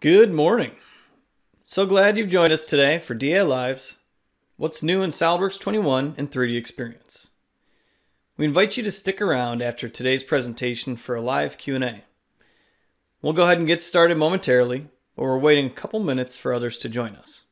Good morning. So glad you've joined us today for DI Live's What's New in SOLIDWORKS 21 and 3D Experience. We invite you to stick around after today's presentation for a live Q&A. We'll go ahead and get started momentarily, but we're waiting a couple minutes for others to join us.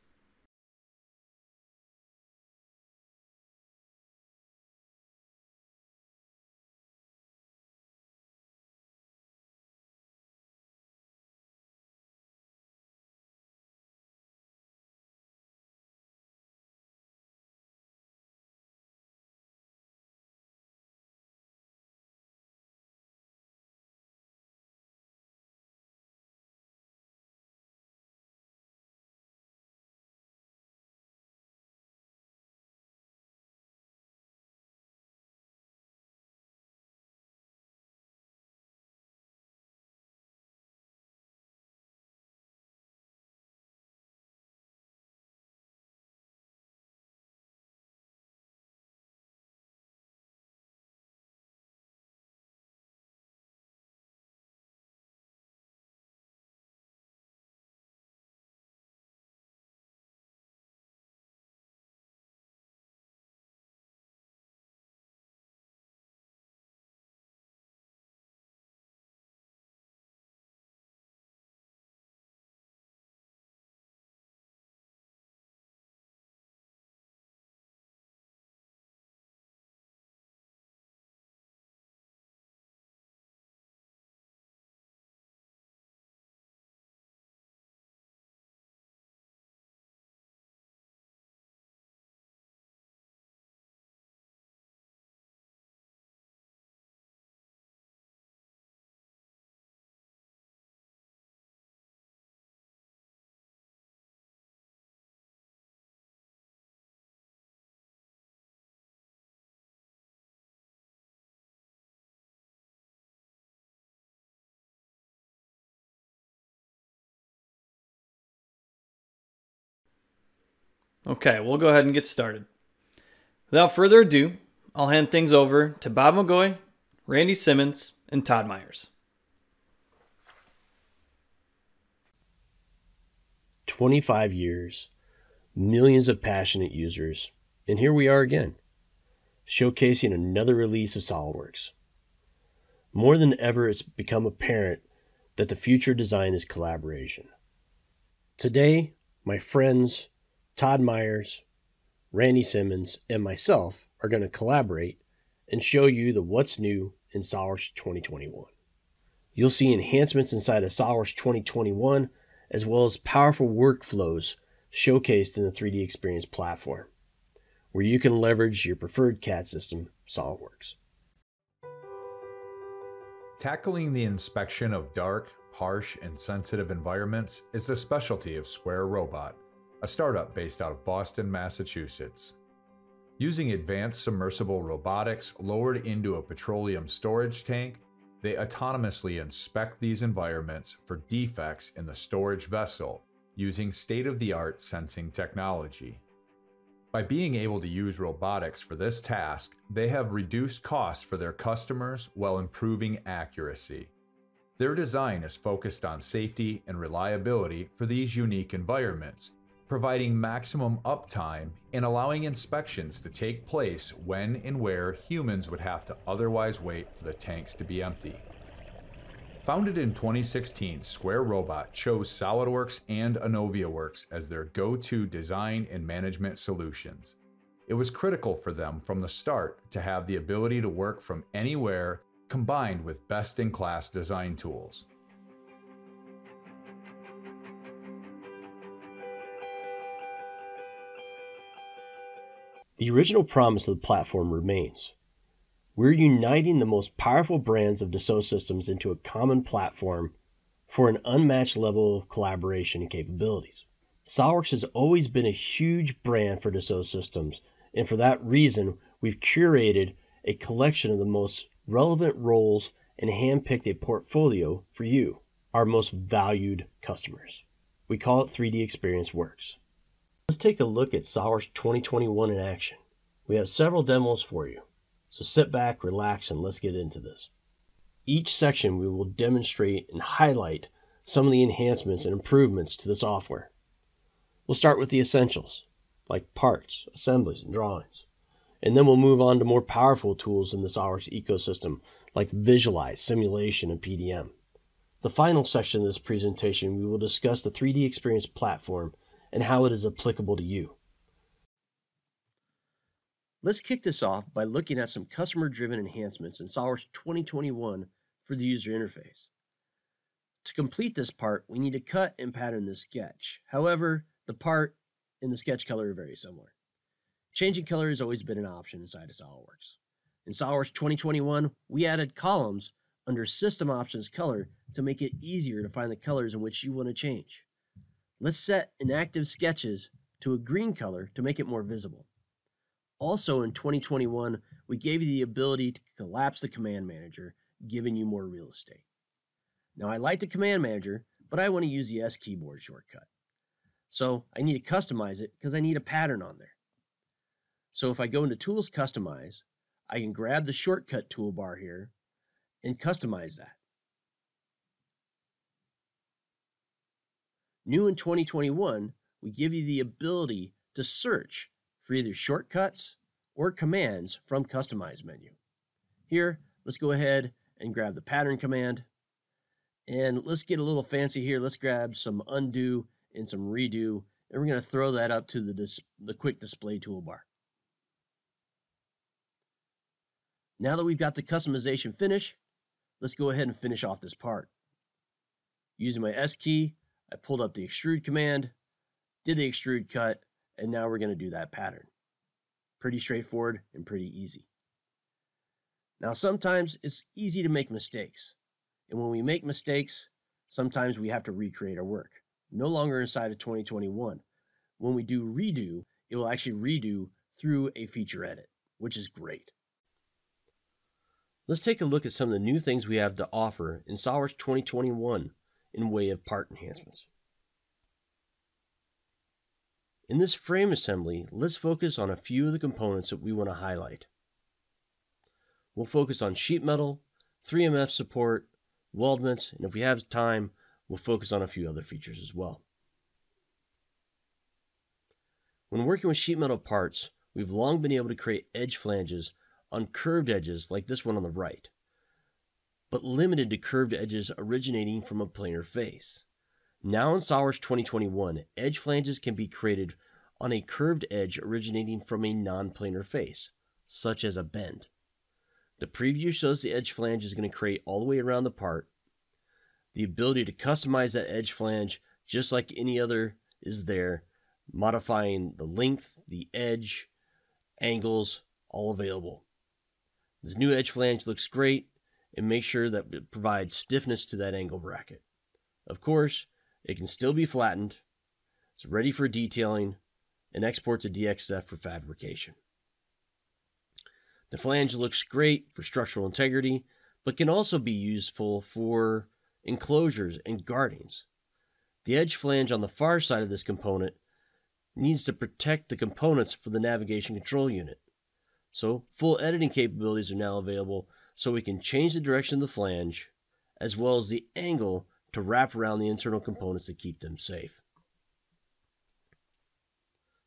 Okay, we'll go ahead and get started. Without further ado, I'll hand things over to Bob McGough, Randy Simmons, and Todd Myers. 25 years, millions of passionate users, and here we are again, showcasing another release of SOLIDWORKS. More than ever, it's become apparent that the future of design is collaboration. Today, my friends, Todd Myers, Randy Simmons, and myself are going to collaborate and show you the what's new in SOLIDWORKS 2021. You'll see enhancements inside of SOLIDWORKS 2021, as well as powerful workflows showcased in the 3D Experience platform, where you can leverage your preferred CAD system, SOLIDWORKS. Tackling the inspection of dark, harsh, and sensitive environments is the specialty of Square Robot, a startup based out of Boston, Massachusetts. Using advanced submersible robotics lowered into a petroleum storage tank, they autonomously inspect these environments for defects in the storage vessel using state-of-the-art sensing technology. By being able to use robotics for this task, they have reduced costs for their customers while improving accuracy. Their design is focused on safety and reliability for these unique environments, providing maximum uptime and allowing inspections to take place when and where humans would have to otherwise wait for the tanks to be empty. Founded in 2016, Square Robot chose SOLIDWORKS and AnoviaWorks as their go-to design and management solutions. It was critical for them from the start to have the ability to work from anywhere combined with best-in-class design tools. The original promise of the platform remains. We're uniting the most powerful brands of Dassault Systems into a common platform for an unmatched level of collaboration and capabilities. SOLIDWORKS has always been a huge brand for Dassault Systems, and for that reason, we've curated a collection of the most relevant roles and handpicked a portfolio for you, our most valued customers. We call it 3D Experience Works. Let's take a look at SOLIDWORKS 2021 in action. We have several demos for you, so sit back, relax, and let's get into this. Each section we will demonstrate and highlight some of the enhancements and improvements to the software. We'll start with the essentials, like parts, assemblies, and drawings. And then we'll move on to more powerful tools in the SOLIDWORKS ecosystem, like Visualize, Simulation, and PDM. The final section of this presentation, we will discuss the 3D Experience platform and how it is applicable to you. Let's kick this off by looking at some customer-driven enhancements in SOLIDWORKS 2021 for the user interface. To complete this part, we need to cut and pattern the sketch. However, the part and the sketch color are very similar. Changing color has always been an option inside of SOLIDWORKS. In SOLIDWORKS 2021, we added columns under System Options Color to make it easier to find the colors in which you want to change. Let's set inactive sketches to a green color to make it more visible. Also in 2021, we gave you the ability to collapse the Command Manager, giving you more real estate. Now, I like the Command Manager, but I want to use the S keyboard shortcut. So I need to customize it because I need a pattern on there. So if I go into Tools Customize, I can grab the shortcut toolbar here and customize that. New in 2021, we give you the ability to search for either shortcuts or commands from Customize menu. Here, let's go ahead and grab the pattern command. And let's get a little fancy here. Let's grab some undo and some redo. And we're going to throw that up to the quick display toolbar. Now that we've got the customization finished, let's go ahead and finish off this part. Using my S key, I pulled up the extrude command, did the extrude cut, and now we're going to do that pattern. Pretty straightforward and pretty easy. Now, sometimes it's easy to make mistakes. And when we make mistakes, sometimes we have to recreate our work. No longer inside of 2021. When we do redo, it will actually redo through a feature edit, which is great. Let's take a look at some of the new things we have to offer in SOLIDWORKS 2021 in way of part enhancements. In this frame assembly, let's focus on a few of the components that we want to highlight. We'll focus on sheet metal, 3MF support, weldments, and if we have time, we'll focus on a few other features as well. When working with sheet metal parts, we've long been able to create edge flanges on curved edges like this one on the right, but limited to curved edges originating from a planar face. Now in SOLIDWORKS 2021, edge flanges can be created on a curved edge originating from a non-planar face, such as a bend. The preview shows the edge flange is going to create all the way around the part. The ability to customize that edge flange, just like any other, is there, modifying the length, the edge, angles, all available. This new edge flange looks great, and make sure that it provides stiffness to that angle bracket. Of course, it can still be flattened, it's ready for detailing, and export to DXF for fabrication. The flange looks great for structural integrity, but can also be useful for enclosures and gardens. The edge flange on the far side of this component needs to protect the components for the navigation control unit. So full editing capabilities are now available, so we can change the direction of the flange as well as the angle to wrap around the internal components to keep them safe.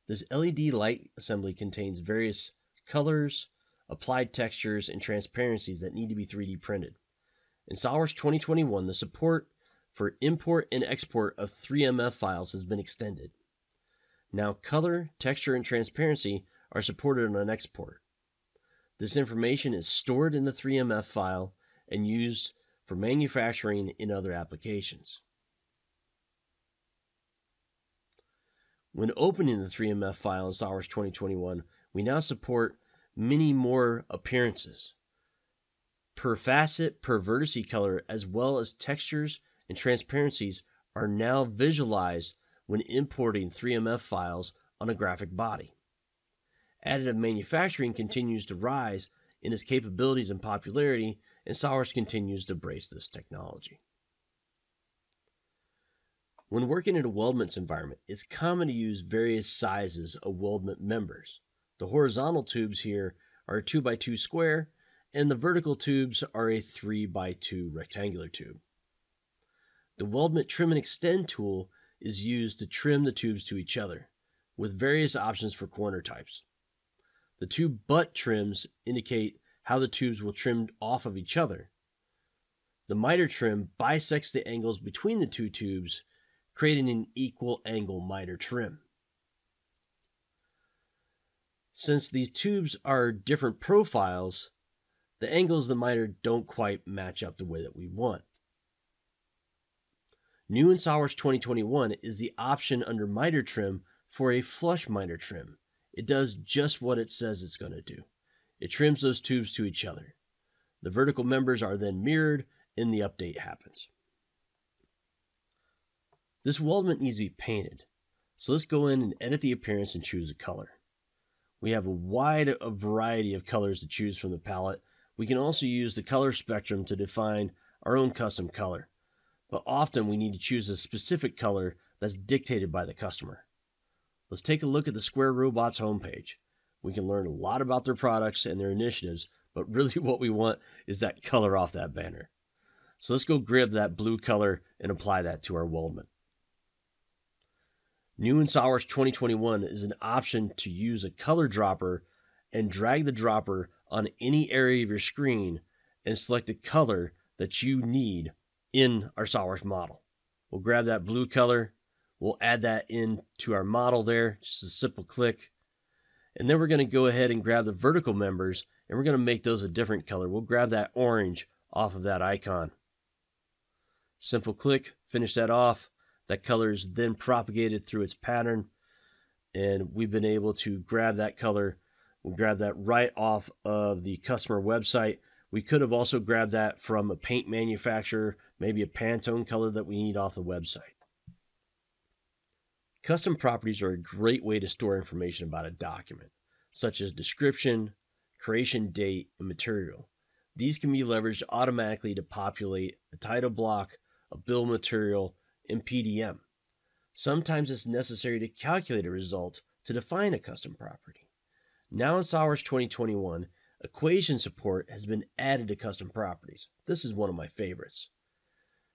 This LED light assembly contains various colors, applied textures, and transparencies that need to be 3D printed. In SOLIDWORKS 2021, the support for import and export of 3MF files has been extended. Now color, texture, and transparency are supported on export. This information is stored in the 3MF file and used for manufacturing in other applications. When opening the 3MF file in SOLIDWORKS 2021, we now support many more appearances per facet, per vertice color, as well as textures and transparencies are now visualized when importing 3MF files on a graphic body. Additive manufacturing continues to rise in its capabilities and popularity, and SOLIDWORKS continues to embrace this technology. When working in a weldments environment, it's common to use various sizes of weldment members. The horizontal tubes here are a 2x2 square, and the vertical tubes are a 3x2 rectangular tube. The weldment trim and extend tool is used to trim the tubes to each other, with various options for corner types. The two butt trims indicate how the tubes will trim off of each other. The miter trim bisects the angles between the two tubes, creating an equal angle miter trim. Since these tubes are different profiles, the angles of the miter don't quite match up the way that we want. New in SOLIDWORKS 2021 is the option under miter trim for a flush miter trim. It does just what it says it's going to do. It trims those tubes to each other. The vertical members are then mirrored and the update happens. This weldment needs to be painted. So let's go in and edit the appearance and choose a color. We have a wide variety of colors to choose from the palette. We can also use the color spectrum to define our own custom color. But often we need to choose a specific color that's dictated by the customer. Let's take a look at the Square Robot's homepage. We can learn a lot about their products and their initiatives, but really what we want is that color off that banner. So let's go grab that blue color and apply that to our weldment. New in SOLIDWORKS 2021 is an option to use a color dropper and drag the dropper on any area of your screen and select the color that you need in our SOLIDWORKS model. We'll grab that blue color. We'll add that into our model there, just a simple click. And then we're going to go ahead and grab the vertical members and we're going to make those a different color. We'll grab that orange off of that icon. Simple click, finish that off. That color is then propagated through its pattern. And we've been able to grab that color. We'll grab that right off of the customer website. We could have also grabbed that from a paint manufacturer, maybe a Pantone color that we need off the website. Custom properties are a great way to store information about a document, such as description, creation date, and material. These can be leveraged automatically to populate a title block, a bill of material, and PDM. Sometimes it's necessary to calculate a result to define a custom property. Now in SOLIDWORKS 2021, equation support has been added to custom properties. This is one of my favorites.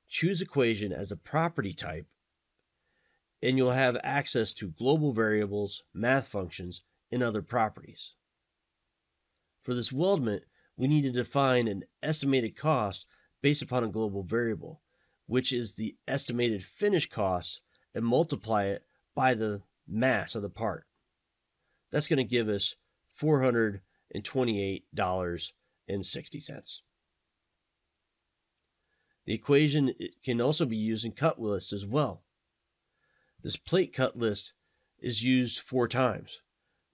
Choose equation as a property type, and you'll have access to global variables, math functions, and other properties. For this weldment, we need to define an estimated cost based upon a global variable, which is the estimated finish cost, and multiply it by the mass of the part. That's going to give us $428.60. The equation can also be used in cut lists as well. This plate cut list is used 4 times.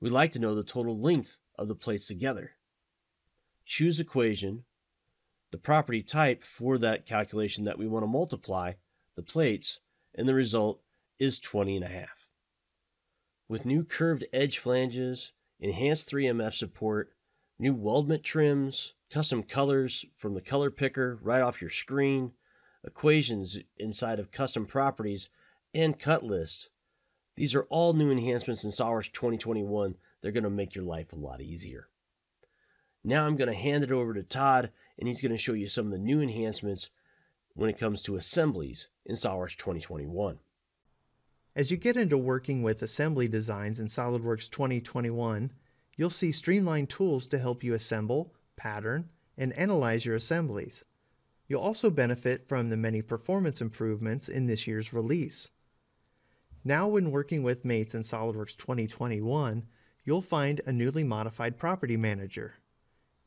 We like to know the total length of the plates together. Choose equation, the property type for that calculation that we want to multiply the plates, and the result is 20.5. With new curved edge flanges, enhanced 3MF support, new weldment trims, custom colors from the color picker right off your screen, equations inside of custom properties, and cut lists. These are all new enhancements in SOLIDWORKS 2021. They're going to make your life a lot easier. Now I'm going to hand it over to Todd, and he's going to show you some of the new enhancements when it comes to assemblies in SOLIDWORKS 2021. As you get into working with assembly designs in SOLIDWORKS 2021, you'll see streamlined tools to help you assemble, pattern, and analyze your assemblies. You'll also benefit from the many performance improvements in this year's release. Now when working with mates in SOLIDWORKS 2021, you'll find a newly modified property manager.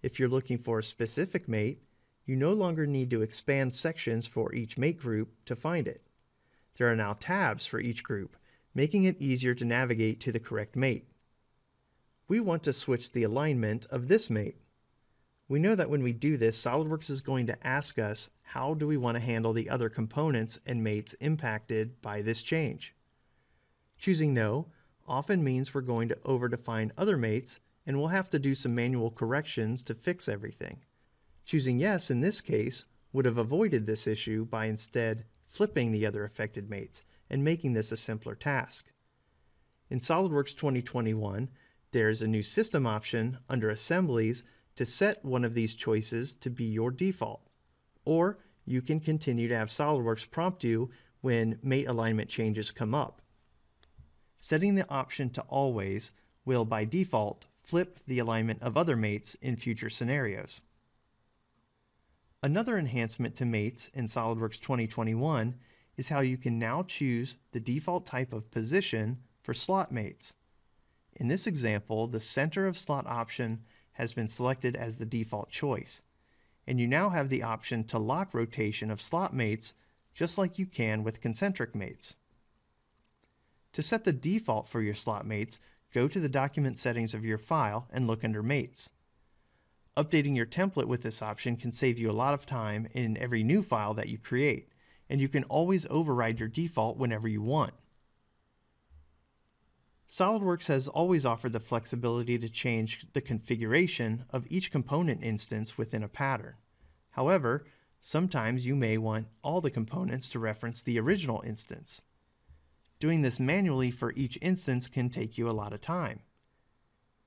If you're looking for a specific mate, you no longer need to expand sections for each mate group to find it. There are now tabs for each group, making it easier to navigate to the correct mate. We want to switch the alignment of this mate. We know that when we do this, SOLIDWORKS is going to ask us, how do we want to handle the other components and mates impacted by this change? Choosing no often means we're going to overdefine other mates and we'll have to do some manual corrections to fix everything. Choosing yes in this case would have avoided this issue by instead flipping the other affected mates and making this a simpler task. In SOLIDWORKS 2021, there's a new system option under Assemblies to set one of these choices to be your default, or you can continue to have SOLIDWORKS prompt you when mate alignment changes come up. Setting the option to always will by default flip the alignment of other mates in future scenarios. Another enhancement to mates in SOLIDWORKS 2021 is how you can now choose the default type of position for slot mates. In this example, the center of slot option has been selected as the default choice, and you now have the option to lock rotation of slot mates just like you can with concentric mates. To set the default for your slot mates, go to the document settings of your file and look under mates. Updating your template with this option can save you a lot of time in every new file that you create, and you can always override your default whenever you want. SOLIDWORKS has always offered the flexibility to change the configuration of each component instance within a pattern. However, sometimes you may want all the components to reference the original instance. Doing this manually for each instance can take you a lot of time.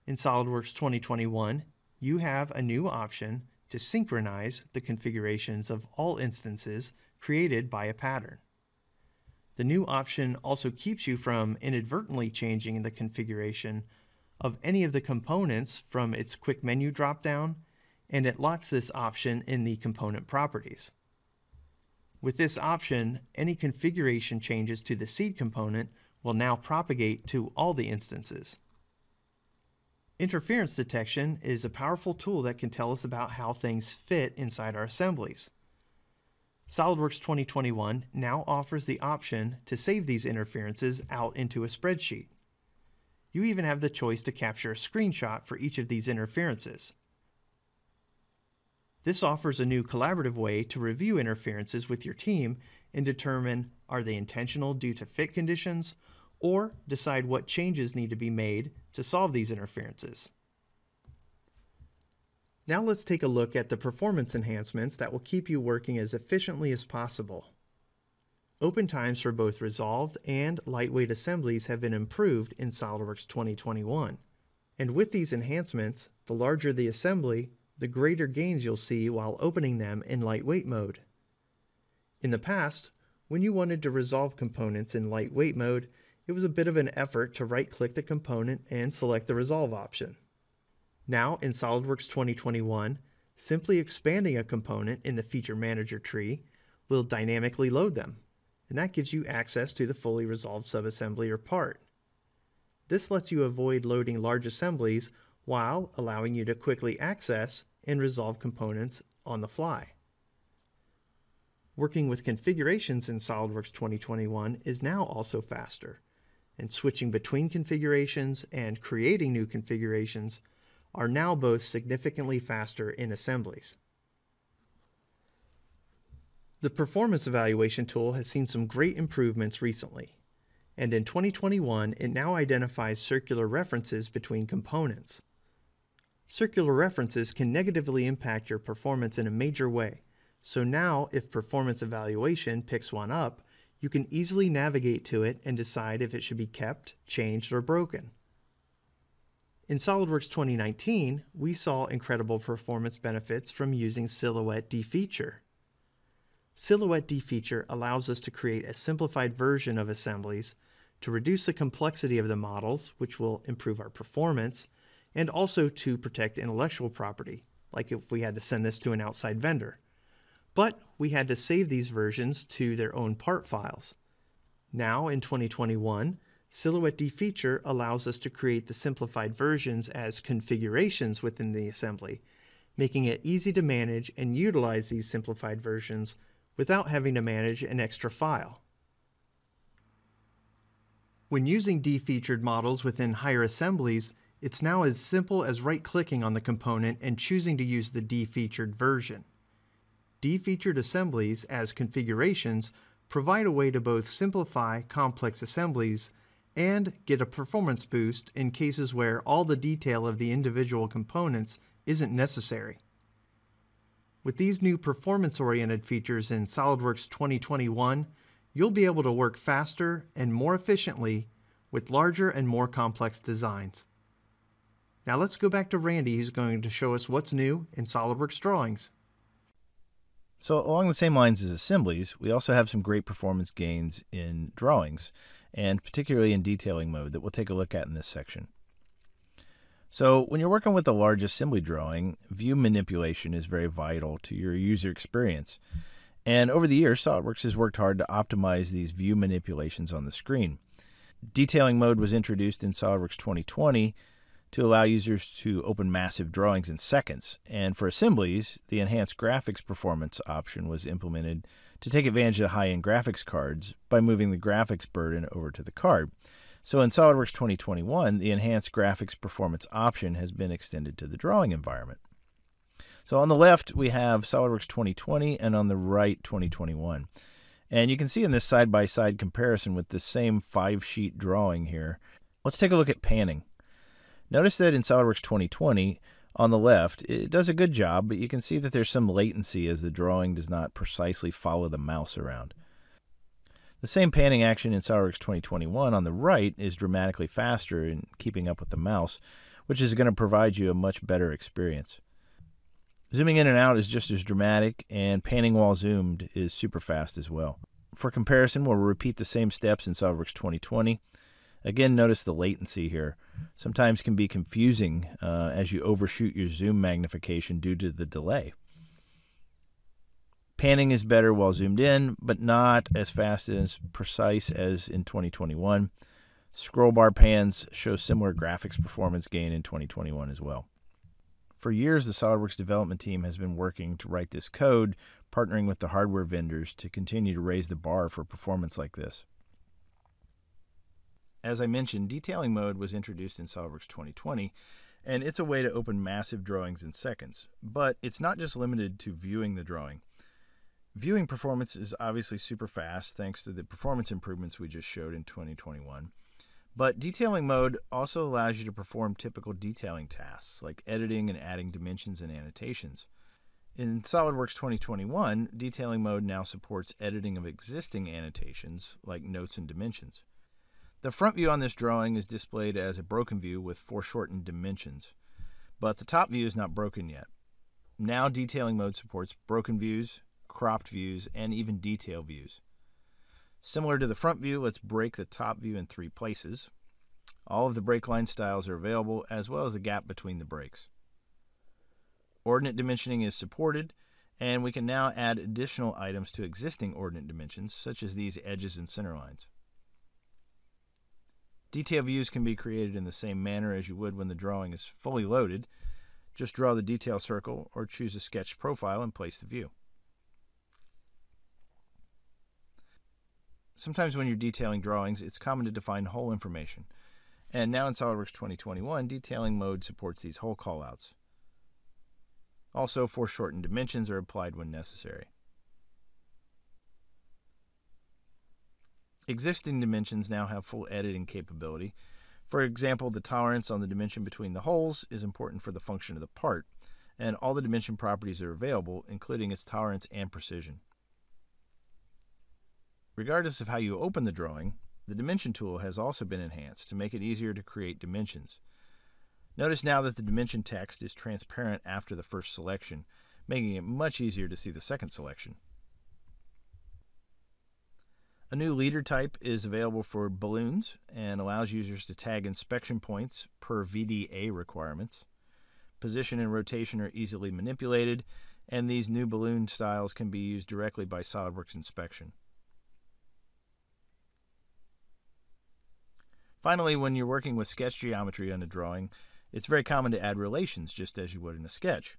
In SOLIDWORKS 2021, you have a new option to synchronize the configurations of all instances created by a pattern. The new option also keeps you from inadvertently changing the configuration of any of the components from its quick menu dropdown, and it locks this option in the component properties. With this option, any configuration changes to the seed component will now propagate to all the instances. Interference detection is a powerful tool that can tell us about how things fit inside our assemblies. SOLIDWORKS 2021 now offers the option to save these interferences out into a spreadsheet. You even have the choice to capture a screenshot for each of these interferences. This offers a new collaborative way to review interferences with your team and determine, are they intentional due to fit conditions, or decide what changes need to be made to solve these interferences. Now let's take a look at the performance enhancements that will keep you working as efficiently as possible. Open times for both resolved and lightweight assemblies have been improved in SOLIDWORKS 2021. And with these enhancements, the larger the assembly, the greater gains you'll see while opening them in lightweight mode. In the past, when you wanted to resolve components in lightweight mode, it was a bit of an effort to right-click the component and select the resolve option. Now in SOLIDWORKS 2021, simply expanding a component in the Feature Manager tree will dynamically load them, and that gives you access to the fully resolved subassembly or part. This lets you avoid loading large assemblies while allowing you to quickly access and resolve components on the fly. Working with configurations in SOLIDWORKS 2021 is now also faster, and switching between configurations and creating new configurations are now both significantly faster in assemblies. The performance evaluation tool has seen some great improvements recently, and in 2021 it now identifies circular references between components. Circular references can negatively impact your performance in a major way, so now if performance evaluation picks one up, you can easily navigate to it and decide if it should be kept, changed, or broken. In SOLIDWORKS 2019, we saw incredible performance benefits from using Silhouette Defeature. Silhouette Defeature allows us to create a simplified version of assemblies to reduce the complexity of the models, which will improve our performance, and also to protect intellectual property, like if we had to send this to an outside vendor. But we had to save these versions to their own part files. Now in 2021, Silhouette Defeature allows us to create the simplified versions as configurations within the assembly, making it easy to manage and utilize these simplified versions without having to manage an extra file. When using defeatured models within higher assemblies, it's now as simple as right-clicking on the component and choosing to use the defeatured version. Defeatured assemblies as configurations provide a way to both simplify complex assemblies and get a performance boost in cases where all the detail of the individual components isn't necessary. With these new performance-oriented features in SOLIDWORKS 2021, you'll be able to work faster and more efficiently with larger and more complex designs. Now let's go back to Randy, who's going to show us what's new in SOLIDWORKS Drawings. So along the same lines as assemblies, we also have some great performance gains in drawings, and particularly in detailing mode that we'll take a look at in this section. So when you're working with a large assembly drawing, view manipulation is very vital to your user experience. And over the years, SOLIDWORKS has worked hard to optimize these view manipulations on the screen. Detailing mode was introduced in SOLIDWORKS 2020 to allow users to open massive drawings in seconds. And for assemblies, the enhanced graphics performance option was implemented to take advantage of the high-end graphics cards by moving the graphics burden over to the card. So in SOLIDWORKS 2021, the enhanced graphics performance option has been extended to the drawing environment. So on the left, we have SOLIDWORKS 2020, and on the right, 2021. And you can see in this side-by-side comparison with the same five-sheet drawing here, let's take a look at panning. Notice that in SOLIDWORKS 2020, on the left, it does a good job, but you can see that there's some latency as the drawing does not precisely follow the mouse around. The same panning action in SOLIDWORKS 2021 on the right is dramatically faster in keeping up with the mouse, which is going to provide you a much better experience. Zooming in and out is just as dramatic, and panning while zoomed is super fast as well. For comparison, we'll repeat the same steps in SOLIDWORKS 2020. Again, notice the latency here. Sometimes can be confusing as you overshoot your zoom magnification due to the delay. Panning is better while zoomed in, but not as fast and as precise as in 2021. Scroll bar pans show similar graphics performance gain in 2021 as well. For years, the SOLIDWORKS development team has been working to write this code, partnering with the hardware vendors to continue to raise the bar for performance like this. As I mentioned, detailing mode was introduced in SOLIDWORKS 2020, and it's a way to open massive drawings in seconds. But it's not just limited to viewing the drawing. Viewing performance is obviously super fast thanks to the performance improvements we just showed in 2021. But detailing mode also allows you to perform typical detailing tasks like editing and adding dimensions and annotations. In SOLIDWORKS 2021, detailing mode now supports editing of existing annotations like notes and dimensions. The front view on this drawing is displayed as a broken view with foreshortened dimensions, but the top view is not broken yet. Now detailing mode supports broken views, cropped views, and even detail views. Similar to the front view, let's break the top view in three places. All of the break line styles are available, as well as the gap between the breaks. Ordinate dimensioning is supported, and we can now add additional items to existing ordinate dimensions, such as these edges and center lines. Detail views can be created in the same manner as you would when the drawing is fully loaded. Just draw the detail circle or choose a sketch profile and place the view. Sometimes when you're detailing drawings, it's common to define whole information. And now in SOLIDWORKS 2021, detailing mode supports these whole callouts. Also, foreshortened dimensions are applied when necessary. Existing dimensions now have full editing capability. For example, the tolerance on the dimension between the holes is important for the function of the part, and all the dimension properties are available, including its tolerance and precision. Regardless of how you open the drawing, the dimension tool has also been enhanced to make it easier to create dimensions. Notice now that the dimension text is transparent after the first selection, making it much easier to see the second selection. A new leader type is available for balloons and allows users to tag inspection points per VDA requirements. Position and rotation are easily manipulated, and these new balloon styles can be used directly by SOLIDWORKS Inspection. Finally, when you're working with sketch geometry on a drawing, it's very common to add relations just as you would in a sketch.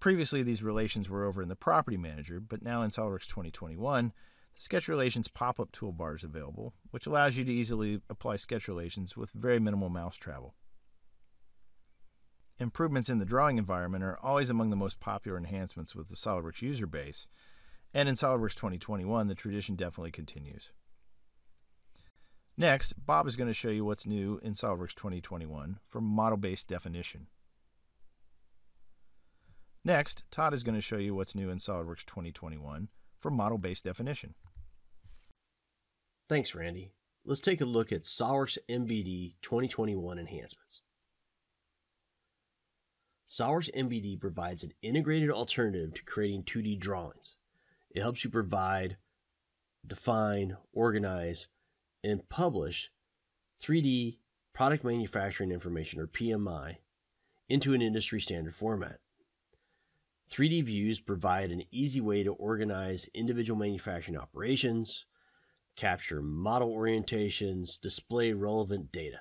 Previously, these relations were over in the Property Manager, but now in SOLIDWORKS 2021, the Sketch Relations pop-up toolbar is available, which allows you to easily apply sketch relations with very minimal mouse travel. Improvements in the drawing environment are always among the most popular enhancements with the SOLIDWORKS user base, and in SOLIDWORKS 2021, the tradition definitely continues. Next, Bob is going to show you what's new in SOLIDWORKS 2021 for model-based definition. Next, Todd is going to show you what's new in SOLIDWORKS 2021 for model-based definition. Thanks, Randy. Let's take a look at SOLIDWORKS MBD 2021 enhancements. SOLIDWORKS MBD provides an integrated alternative to creating 2D drawings, It helps you provide, define, organize, and publish 3D product manufacturing information, or PMI, into an industry standard format. 3D views provide an easy way to organize individual manufacturing operations, capture model orientations, display relevant data,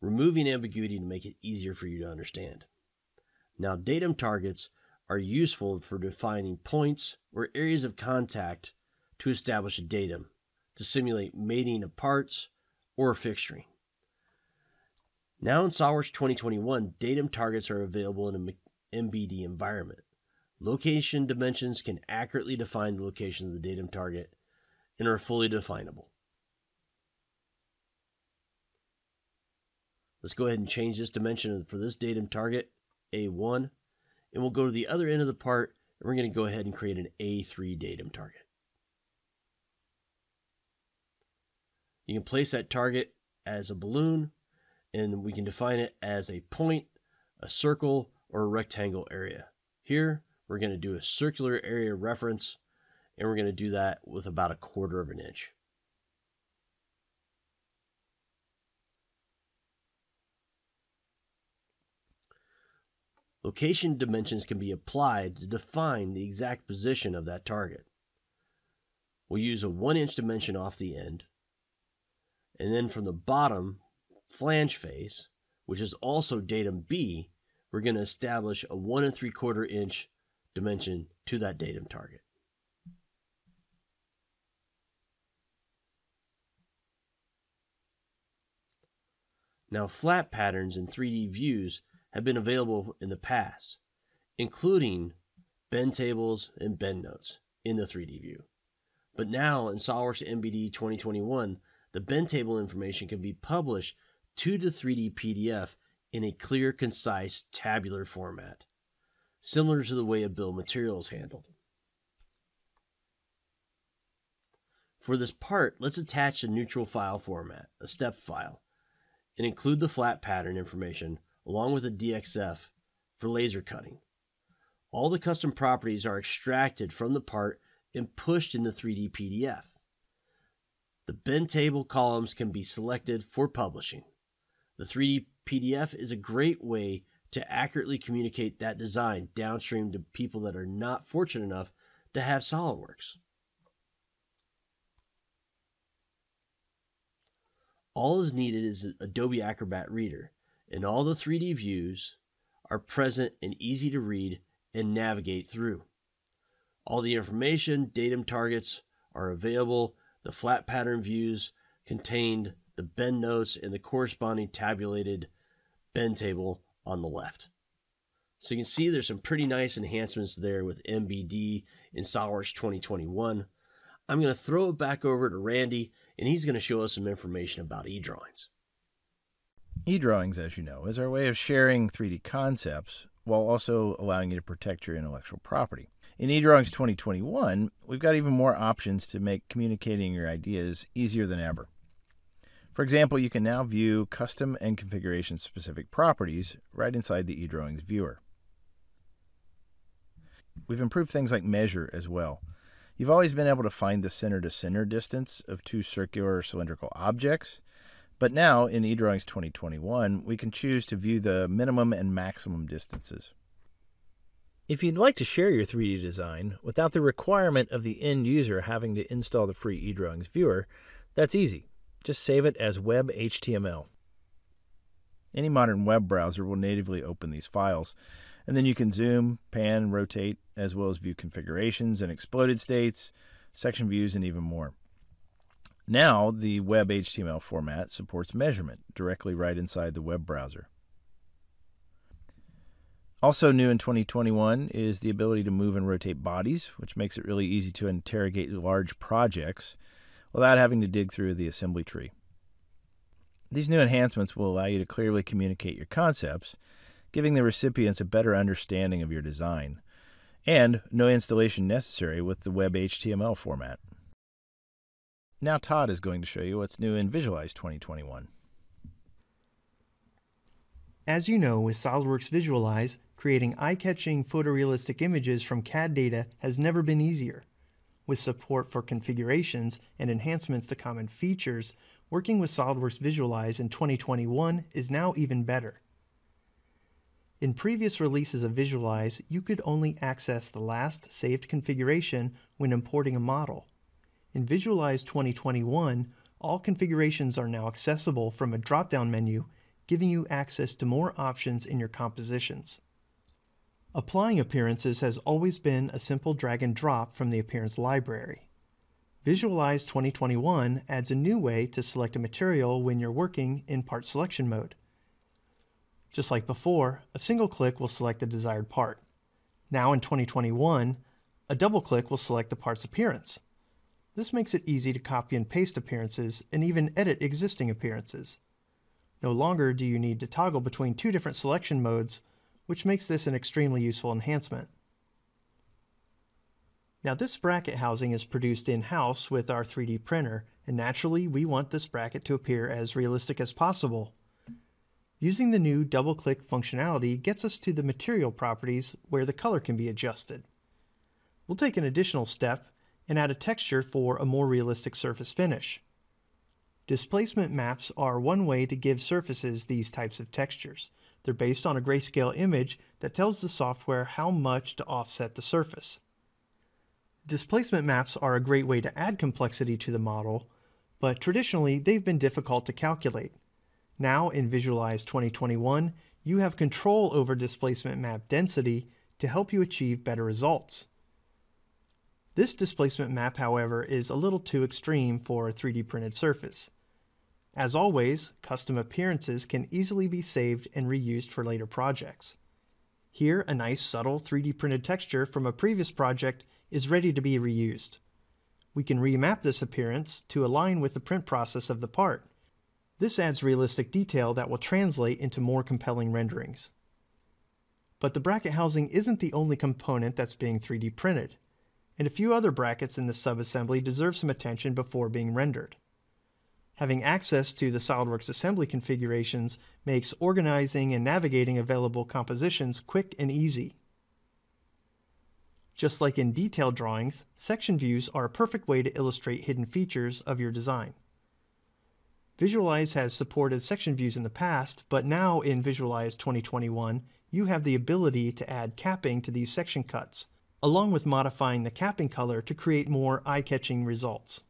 removing ambiguity to make it easier for you to understand. Now, datum targets are useful for defining points or areas of contact to establish a datum, to simulate mating of parts or fixturing. Now in SOLIDWORKS 2021, datum targets are available in a MBD environment. Location dimensions can accurately define the location of the datum target and are fully definable. Let's go ahead and change this dimension for this datum target, A1, and we'll go to the other end of the part, and we're going to go ahead and create an A3 datum target. You can place that target as a balloon, and we can define it as a point, a circle, or a rectangle area. Here, we're going to do a circular area reference, and we're going to do that with about 1/4 of an inch. Location dimensions can be applied to define the exact position of that target. We'll use a 1-inch dimension off the end, and then from the bottom flange face, which is also datum B, we're going to establish a 1 3/4 inch dimension to that datum target. Now, flat patterns in 3D views have been available in the past, including bend tables and bend notes in the 3D view. But now in SOLIDWORKS MBD 2021, the bend table information can be published to the 3D PDF in a clear, concise, tabular format, similar to the way a bill of material is handled. For this part, let's attach a neutral file format, a step file, and include the flat pattern information along with a DXF for laser cutting. All the custom properties are extracted from the part and pushed in the 3D PDF. The bend table columns can be selected for publishing. The 3D PDF is a great way to accurately communicate that design downstream to people that are not fortunate enough to have SOLIDWORKS. All is needed is an Adobe Acrobat Reader, and all the 3D views are present and easy to read and navigate through. All the information, datum targets are available, the flat pattern views contained the bend notes and the corresponding tabulated bend table on the left. So you can see there's some pretty nice enhancements there with MBD in SOLIDWORKS 2021. I'm going to throw it back over to Randy, and he's going to show us some information about eDrawings. eDrawings, as you know, is our way of sharing 3D concepts while also allowing you to protect your intellectual property. In eDrawings 2021, we've got even more options to make communicating your ideas easier than ever. For example, you can now view custom and configuration-specific properties right inside the eDrawings viewer. We've improved things like measure as well. You've always been able to find the center-to-center distance of two circular or cylindrical objects, but now, in eDrawings 2021, we can choose to view the minimum and maximum distances. If you'd like to share your 3D design without the requirement of the end user having to install the free eDrawings viewer, that's easy. Just save it as web HTML. Any modern web browser will natively open these files, and then you can zoom, pan, rotate, as well as view configurations and exploded states, section views, and even more. Now, the web HTML format supports measurement directly right inside the web browser. Also new in 2021 is the ability to move and rotate bodies, which makes it really easy to interrogate large projects without having to dig through the assembly tree. These new enhancements will allow you to clearly communicate your concepts, giving the recipients a better understanding of your design, and no installation necessary with the web HTML format. Now Todd is going to show you what's new in Visualize 2021. As you know, with SOLIDWORKS Visualize, creating eye-catching photorealistic images from CAD data has never been easier. With support for configurations and enhancements to common features, working with SOLIDWORKS Visualize in 2021 is now even better. In previous releases of Visualize, you could only access the last saved configuration when importing a model. In Visualize 2021, all configurations are now accessible from a drop-down menu, giving you access to more options in your compositions. Applying appearances has always been a simple drag and drop from the appearance library. Visualize 2021 adds a new way to select a material when you're working in part selection mode. Just like before, a single click will select the desired part. Now in 2021, a double click will select the part's appearance. This makes it easy to copy and paste appearances and even edit existing appearances. No longer do you need to toggle between two different selection modes, which makes this an extremely useful enhancement. Now this bracket housing is produced in-house with our 3D printer, and naturally we want this bracket to appear as realistic as possible. Using the new double-click functionality gets us to the material properties where the color can be adjusted. We'll take an additional step and add a texture for a more realistic surface finish. Displacement maps are one way to give surfaces these types of textures. They're based on a grayscale image that tells the software how much to offset the surface. Displacement maps are a great way to add complexity to the model, but traditionally they've been difficult to calculate. Now in Visualize 2021, you have control over displacement map density to help you achieve better results. This displacement map, however, is a little too extreme for a 3D printed surface. As always, custom appearances can easily be saved and reused for later projects. Here, a nice subtle 3D printed texture from a previous project is ready to be reused. We can remap this appearance to align with the print process of the part. This adds realistic detail that will translate into more compelling renderings. But the bracket housing isn't the only component that's being 3D printed, and a few other brackets in the subassembly deserve some attention before being rendered. Having access to the SOLIDWORKS assembly configurations makes organizing and navigating available compositions quick and easy. Just like in detailed drawings, section views are a perfect way to illustrate hidden features of your design. Visualize has supported section views in the past, but now in Visualize 2021, you have the ability to add capping to these section cuts, along with modifying the capping color to create more eye-catching results.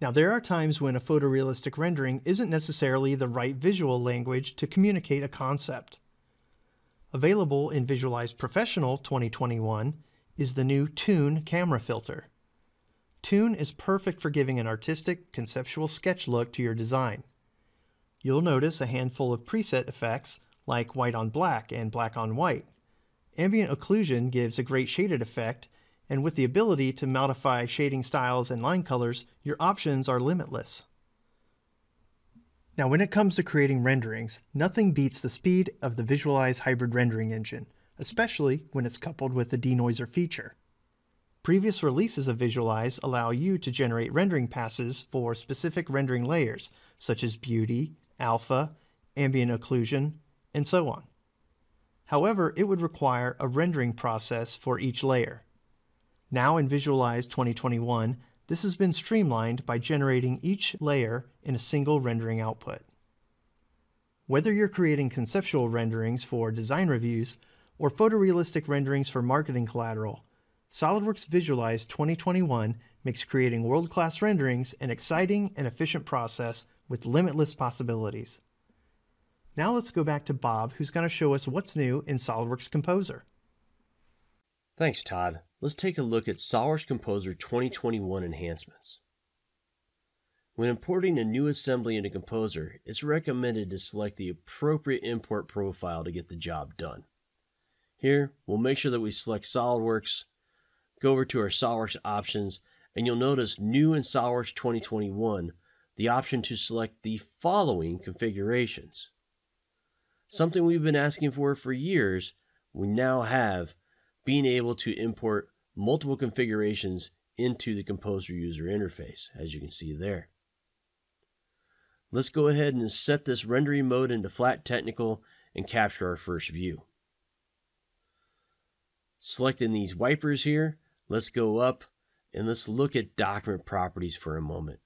Now there are times when a photorealistic rendering isn't necessarily the right visual language to communicate a concept. Available in Visualize Professional 2021 is the new Tune camera filter. Tune is perfect for giving an artistic, conceptual sketch look to your design. You'll notice a handful of preset effects like white on black and black on white. Ambient occlusion gives a great shaded effect, and with the ability to modify shading styles and line colors, your options are limitless. Now when it comes to creating renderings, nothing beats the speed of the Visualize hybrid rendering engine, especially when it's coupled with the denoiser feature. Previous releases of Visualize allow you to generate rendering passes for specific rendering layers, such as beauty, alpha, ambient occlusion, and so on. However, it would require a rendering process for each layer. Now in Visualize 2021, this has been streamlined by generating each layer in a single rendering output. Whether you're creating conceptual renderings for design reviews or photorealistic renderings for marketing collateral, SOLIDWORKS Visualize 2021 makes creating world-class renderings an exciting and efficient process with limitless possibilities. Now let's go back to Bob, who's going to show us what's new in SOLIDWORKS Composer. Thanks, Todd. Let's take a look at SOLIDWORKS Composer 2021 enhancements. When importing a new assembly into Composer, it's recommended to select the appropriate import profile to get the job done. Here, we'll make sure that we select SOLIDWORKS. Go over to our SOLIDWORKS options, and you'll notice new in SOLIDWORKS 2021, the option to select the following configurations. Something we've been asking for years, we now have being able to import multiple configurations into the Composer user interface, as you can see there. Let's go ahead and set this rendering mode into flat technical and capture our first view. Selecting these wipers here, let's go up and let's look at document properties for a moment.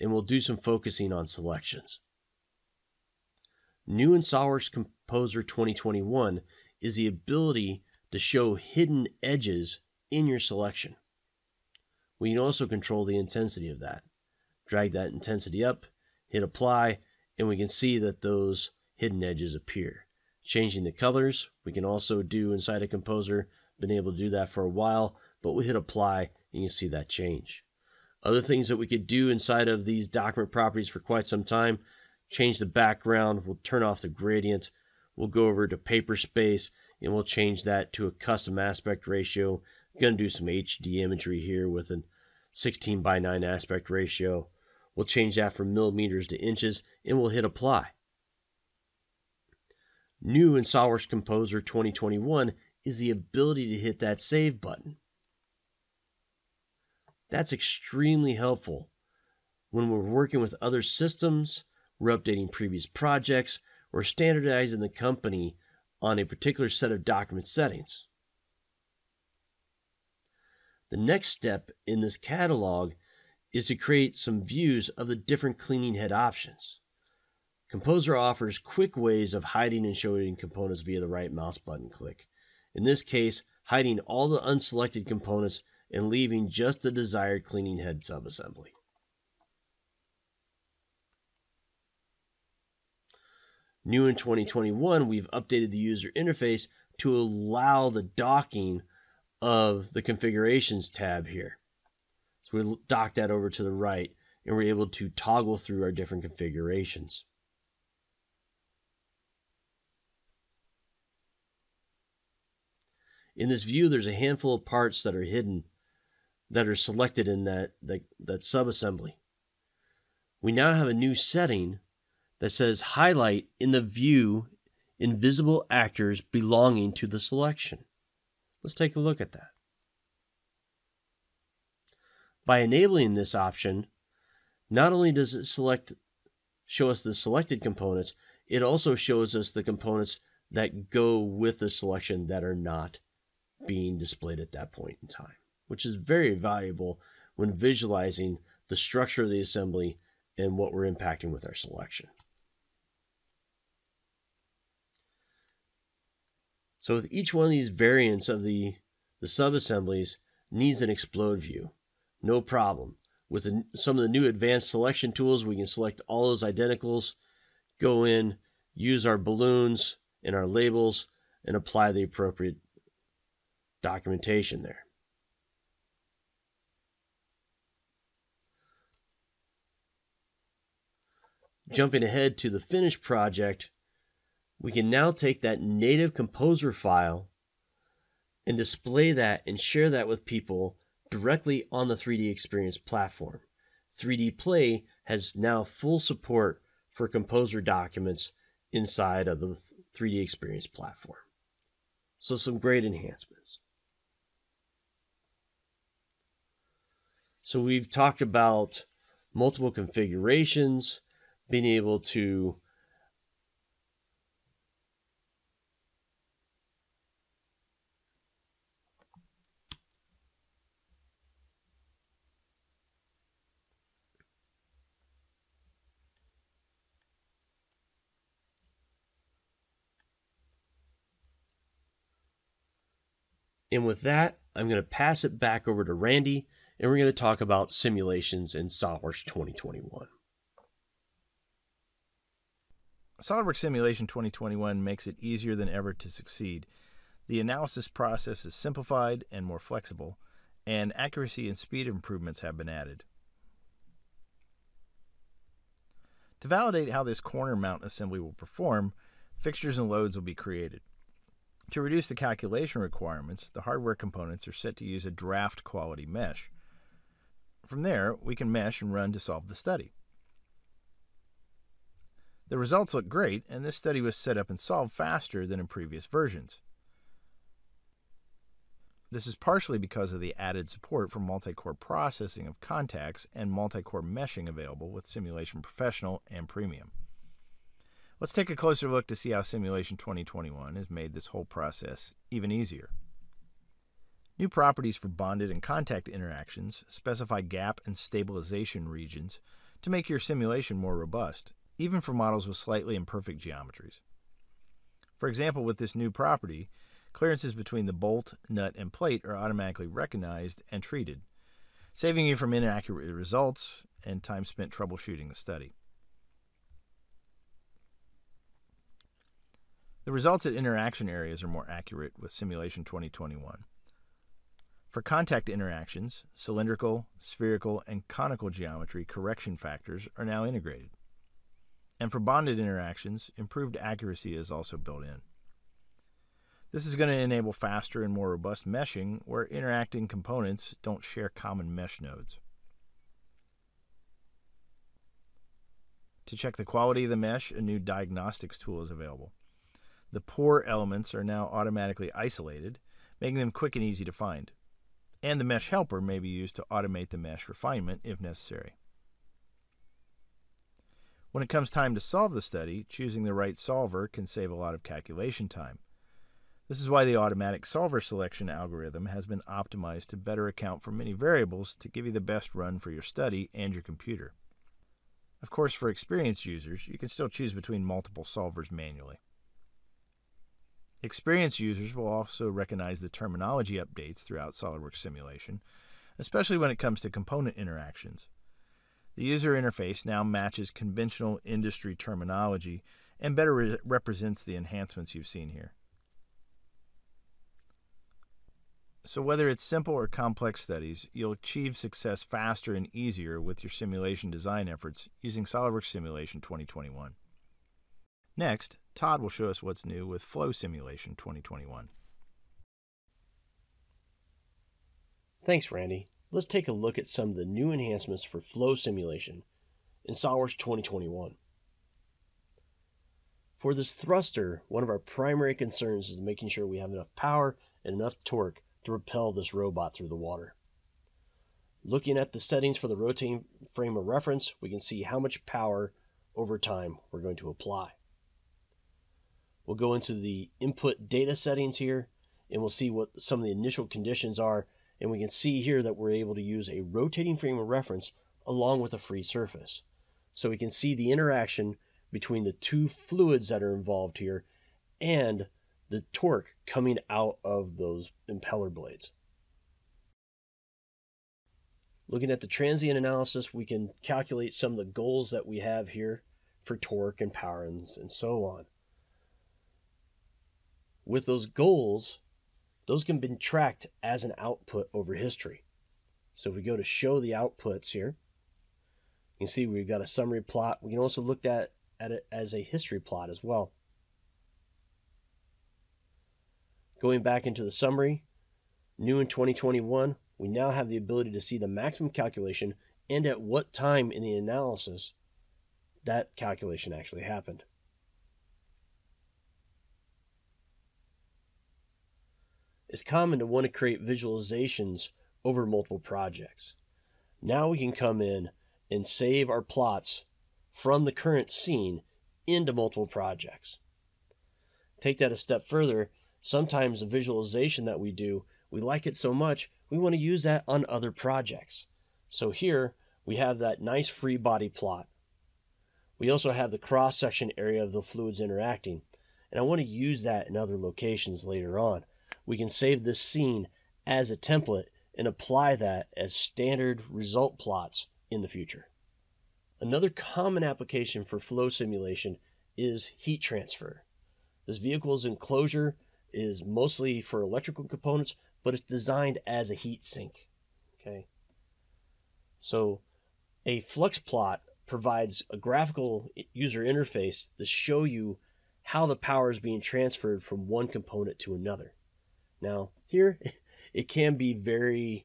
And we'll do some focusing on selections. New in SOLIDWORKS Composer 2021 is the ability to show hidden edges in your selection. We can also control the intensity of that. Drag that intensity up, hit apply, and we can see that those hidden edges appear. Changing the colors, we can also do inside of Composer. Been able to do that for a while, but we hit apply and you can see that change. Other things that we could do inside of these document properties for quite some time, change the background, we'll turn off the gradient, we'll go over to paper space, and we'll change that to a custom aspect ratio. I'm going to do some HD imagery here with a 16:9 aspect ratio. We'll change that from millimeters to inches, and we'll hit apply. New in SOLIDWORKS Composer 2021 is the ability to hit that save button. That's extremely helpful when we're working with other systems, we're updating previous projects, or standardizing the company on a particular set of document settings. The next step in this catalog is to create some views of the different cleaning head options. Composer offers quick ways of hiding and showing components via the right mouse button click. In this case, hiding all the unselected components and leaving just the desired cleaning head subassembly. New in 2021, we've updated the user interface to allow the docking of the configurations tab here. So we dock that over to the right and we're able to toggle through our different configurations. In this view, there's a handful of parts that are hidden that are selected in that subassembly. We now have a new setting that says highlight in the view invisible actors belonging to the selection. Let's take a look at that. By enabling this option, not only does it show us the selected components, it also shows us the components that go with the selection that are not being displayed at that point in time, which is very valuable when visualizing the structure of the assembly and what we're impacting with our selection. So with each one of these variants of the sub-assemblies needs an explode view, no problem. With some of the new advanced selection tools, we can select all those identicals, go in, use our balloons and our labels, and apply the appropriate documentation there. Jumping ahead to the finished project, we can now take that native Composer file and display that and share that with people directly on the 3DEXPERIENCE platform. 3D Play has now full support for Composer documents inside of the 3DEXPERIENCE platform. So some great enhancements. So we've talked about multiple configurations, being able to and with that, I'm going to pass it back over to Randy, and we're going to talk about simulations in SOLIDWORKS 2021. SOLIDWORKS Simulation 2021 makes it easier than ever to succeed. The analysis process is simplified and more flexible, and accuracy and speed improvements have been added. To validate how this corner mount assembly will perform, fixtures and loads will be created. To reduce the calculation requirements, the hardware components are set to use a draft quality mesh. From there, we can mesh and run to solve the study. The results look great, and this study was set up and solved faster than in previous versions. This is partially because of the added support for multi-core processing of contacts and multi-core meshing available with Simulation Professional and Premium. Let's take a closer look to see how Simulation 2021 has made this whole process even easier. New properties for bonded and contact interactions specify gap and stabilization regions to make your simulation more robust, even for models with slightly imperfect geometries. For example, with this new property, clearances between the bolt, nut, and plate are automatically recognized and treated, saving you from inaccurate results and time spent troubleshooting the study. The results at interaction areas are more accurate with Simulation 2021. For contact interactions, cylindrical, spherical, and conical geometry correction factors are now integrated. And for bonded interactions, improved accuracy is also built in. This is going to enable faster and more robust meshing where interacting components don't share common mesh nodes. To check the quality of the mesh, a new diagnostics tool is available. The pore elements are now automatically isolated, making them quick and easy to find. And the mesh helper may be used to automate the mesh refinement if necessary. When it comes time to solve the study, choosing the right solver can save a lot of calculation time. This is why the automatic solver selection algorithm has been optimized to better account for many variables to give you the best run for your study and your computer. Of course, for experienced users, you can still choose between multiple solvers manually. Experienced users will also recognize the terminology updates throughout SOLIDWORKS Simulation, especially when it comes to component interactions. The user interface now matches conventional industry terminology and better represents the enhancements you've seen here. So whether it's simple or complex studies, you'll achieve success faster and easier with your simulation design efforts using SOLIDWORKS Simulation 2021. Next, Todd will show us what's new with Flow Simulation 2021. Thanks, Randy. Let's take a look at some of the new enhancements for Flow Simulation in SOLIDWORKS 2021. For this thruster, one of our primary concerns is making sure we have enough power and enough torque to propel this robot through the water. Looking at the settings for the rotating frame of reference, we can see how much power over time we're going to apply. We'll go into the input data settings here, and we'll see what some of the initial conditions are, and we can see here that we're able to use a rotating frame of reference along with a free surface. So we can see the interaction between the two fluids that are involved here and the torque coming out of those impeller blades. Looking at the transient analysis, we can calculate some of the goals that we have here for torque and power and so on. With those goals, those can be tracked as an output over history. So if we go to show the outputs here, you can see we've got a summary plot. We can also look at it as a history plot as well. Going back into the summary, new in 2021, we now have the ability to see the maximum calculation and at what time in the analysis that calculation actually happened. It's common to want to create visualizations over multiple projects. Now we can come in and save our plots from the current scene into multiple projects. Take that a step further. Sometimes the visualization that we do, we like it so much, we want to use that on other projects. So here we have that nice free body plot. We also have the cross-section area of the fluids interacting, and I want to use that in other locations later on. We can save this scene as a template and apply that as standard result plots in the future. Another common application for flow simulation is heat transfer. This vehicle's enclosure is mostly for electrical components, but it's designed as a heat sink. Okay. So a flux plot provides a graphical user interface to show you how the power is being transferred from one component to another. Now here, it can be very,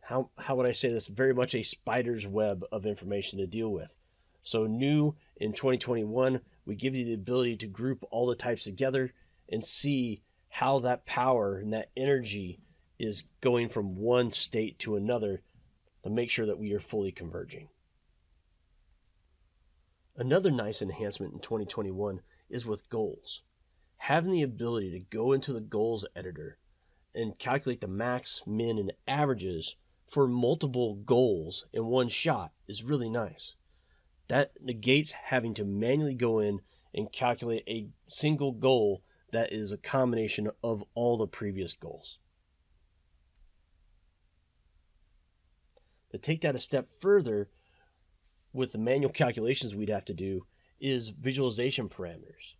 how would I say this, very much a spider's web of information to deal with. So new in 2021, we give you the ability to group all the types together and see how that power and that energy is going from one state to another to make sure that we are fully converging. Another nice enhancement in 2021 is with goals. Having the ability to go into the goals editor and calculate the max, min, and averages for multiple goals in one shot is really nice. That negates having to manually go in and calculate a single goal that is a combination of all the previous goals. To take that a step further, with the manual calculations we'd have to do, is visualization parameters.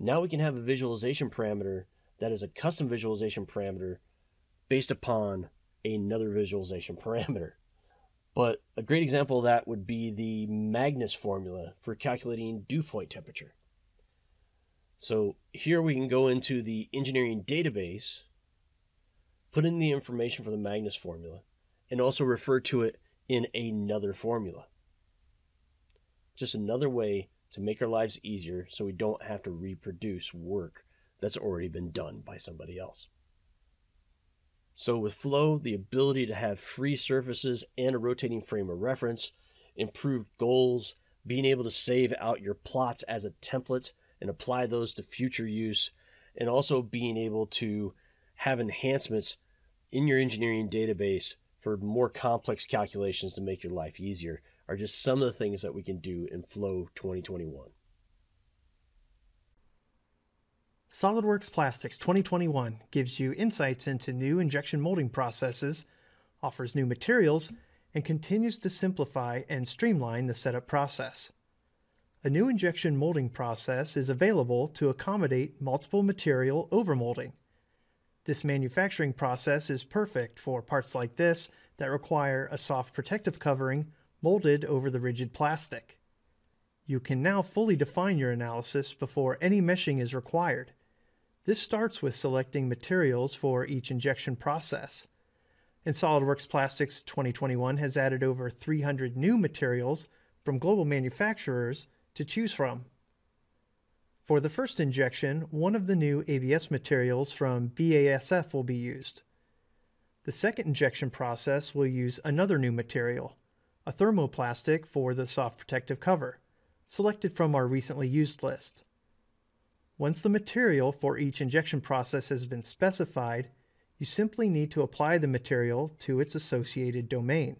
Now we can have a visualization parameter that is a custom visualization parameter based upon another visualization parameter. But a great example of that would be the Magnus formula for calculating dew point temperature. So here we can go into the engineering database, put in the information for the Magnus formula, and also refer to it in another formula. Just another way to make our lives easier so we don't have to reproduce work that's already been done by somebody else. So with Flow, the ability to have free surfaces and a rotating frame of reference, improved goals, being able to save out your plots as a template and apply those to future use, and also being able to have enhancements in your engineering database for more complex calculations to make your life easier are just some of the things that we can do in Flow 2021. SOLIDWORKS Plastics 2021 gives you insights into new injection molding processes, offers new materials, and continues to simplify and streamline the setup process. A new injection molding process is available to accommodate multiple material overmolding. This manufacturing process is perfect for parts like this that require a soft protective covering molded over the rigid plastic. You can now fully define your analysis before any meshing is required. This starts with selecting materials for each injection process. And SOLIDWORKS Plastics 2021 has added over 300 new materials from global manufacturers to choose from. For the first injection, one of the new ABS materials from BASF will be used. The second injection process will use another new material, a thermoplastic for the soft protective cover, selected from our recently used list. Once the material for each injection process has been specified, you simply need to apply the material to its associated domain,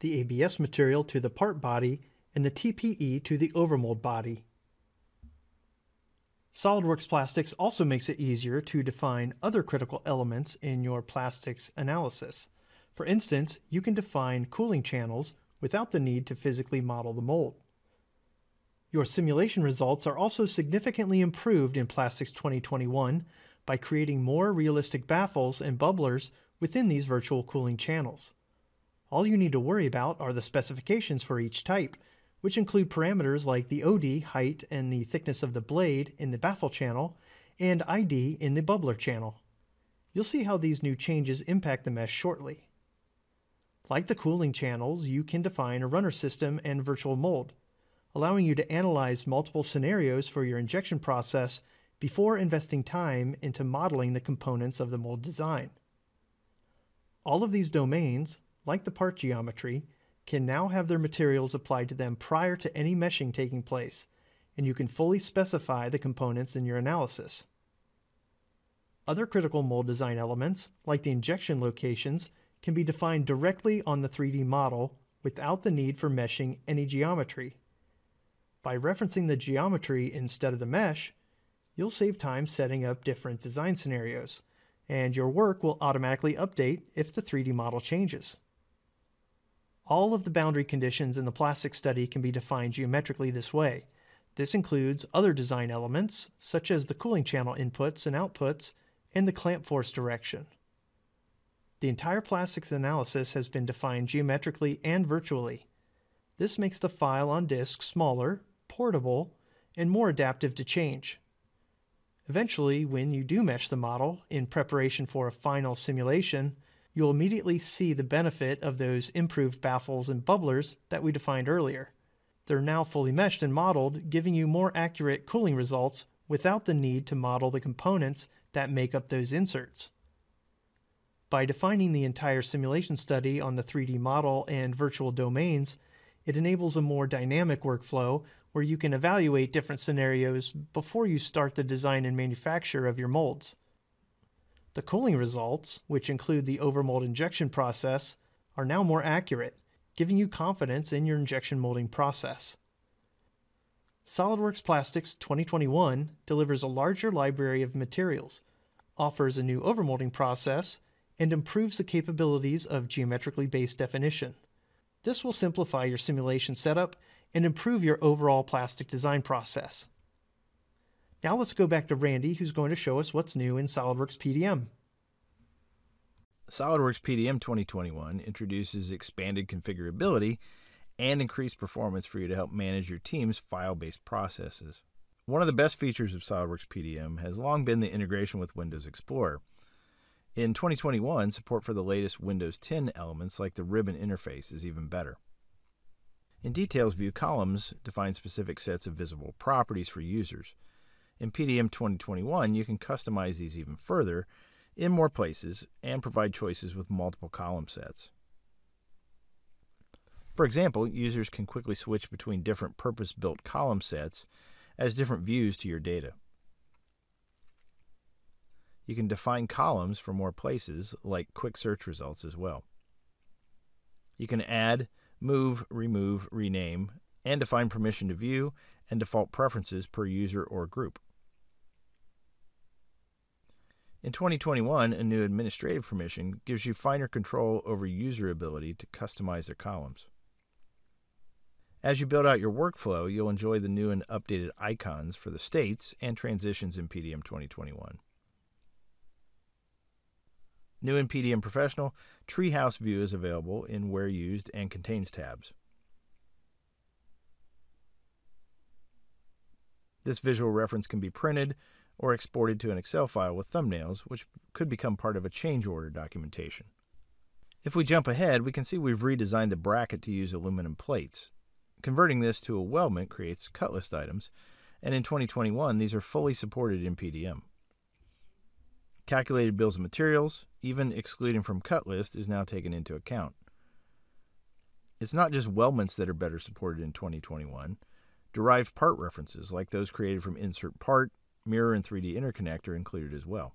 the ABS material to the part body and the TPE to the overmold body. SOLIDWORKS Plastics also makes it easier to define other critical elements in your plastics analysis. For instance, you can define cooling channels without the need to physically model the mold. Your simulation results are also significantly improved in Plastics 2021 by creating more realistic baffles and bubblers within these virtual cooling channels. All you need to worry about are the specifications for each type, which include parameters like the OD height and the thickness of the blade in the baffle channel and ID in the bubbler channel. You'll see how these new changes impact the mesh shortly. Like the cooling channels, you can define a runner system and virtual mold, allowing you to analyze multiple scenarios for your injection process before investing time into modeling the components of the mold design. All of these domains, like the part geometry, can now have their materials applied to them prior to any meshing taking place, and you can fully specify the components in your analysis. Other critical mold design elements, like the injection locations, can be defined directly on the 3D model without the need for meshing any geometry. By referencing the geometry instead of the mesh, you'll save time setting up different design scenarios, and your work will automatically update if the 3D model changes. All of the boundary conditions in the plastic study can be defined geometrically this way. This includes other design elements, such as the cooling channel inputs and outputs, and the clamp force direction. The entire plastics analysis has been defined geometrically and virtually. This makes the file on disk smaller, portable, and more adaptive to change. Eventually, when you do mesh the model in preparation for a final simulation, you'll immediately see the benefit of those improved baffles and bubblers that we defined earlier. They're now fully meshed and modeled, giving you more accurate cooling results without the need to model the components that make up those inserts. By defining the entire simulation study on the 3D model and virtual domains, it enables a more dynamic workflow where you can evaluate different scenarios before you start the design and manufacture of your molds. The cooling results, which include the overmold injection process, are now more accurate, giving you confidence in your injection molding process. SOLIDWORKS Plastics 2021 delivers a larger library of materials, offers a new overmolding process, and improves the capabilities of geometrically based definition. This will simplify your simulation setup and improve your overall plastic design process. Now let's go back to Randy, who's going to show us what's new in SOLIDWORKS PDM. SOLIDWORKS PDM 2021 introduces expanded configurability and increased performance for you to help manage your team's file-based processes. One of the best features of SOLIDWORKS PDM has long been the integration with Windows Explorer. In 2021, support for the latest Windows 10 elements like the ribbon interface is even better. In Details View, columns define specific sets of visible properties for users. In PDM 2021, you can customize these even further in more places and provide choices with multiple column sets. For example, users can quickly switch between different purpose-built column sets as different views to your data. You can define columns for more places, like quick search results as well. You can add, move, remove, rename, and define permission to view and default preferences per user or group. In 2021, a new administrative permission gives you finer control over user ability to customize their columns. As you build out your workflow, you'll enjoy the new and updated icons for the states and transitions in PDM 2021. New in PDM Professional, Treehouse View is available in Where Used and contains tabs. This visual reference can be printed or exported to an Excel file with thumbnails, which could become part of a change order documentation. If we jump ahead, we can see we've redesigned the bracket to use aluminum plates. Converting this to a weldment creates cut list items, and in 2021, these are fully supported in PDM. Calculated bills of materials, even excluding from cut list, is now taken into account. It's not just weldments that are better supported in 2021. Derived part references, like those created from insert part, mirror, and 3D interconnect, are included as well.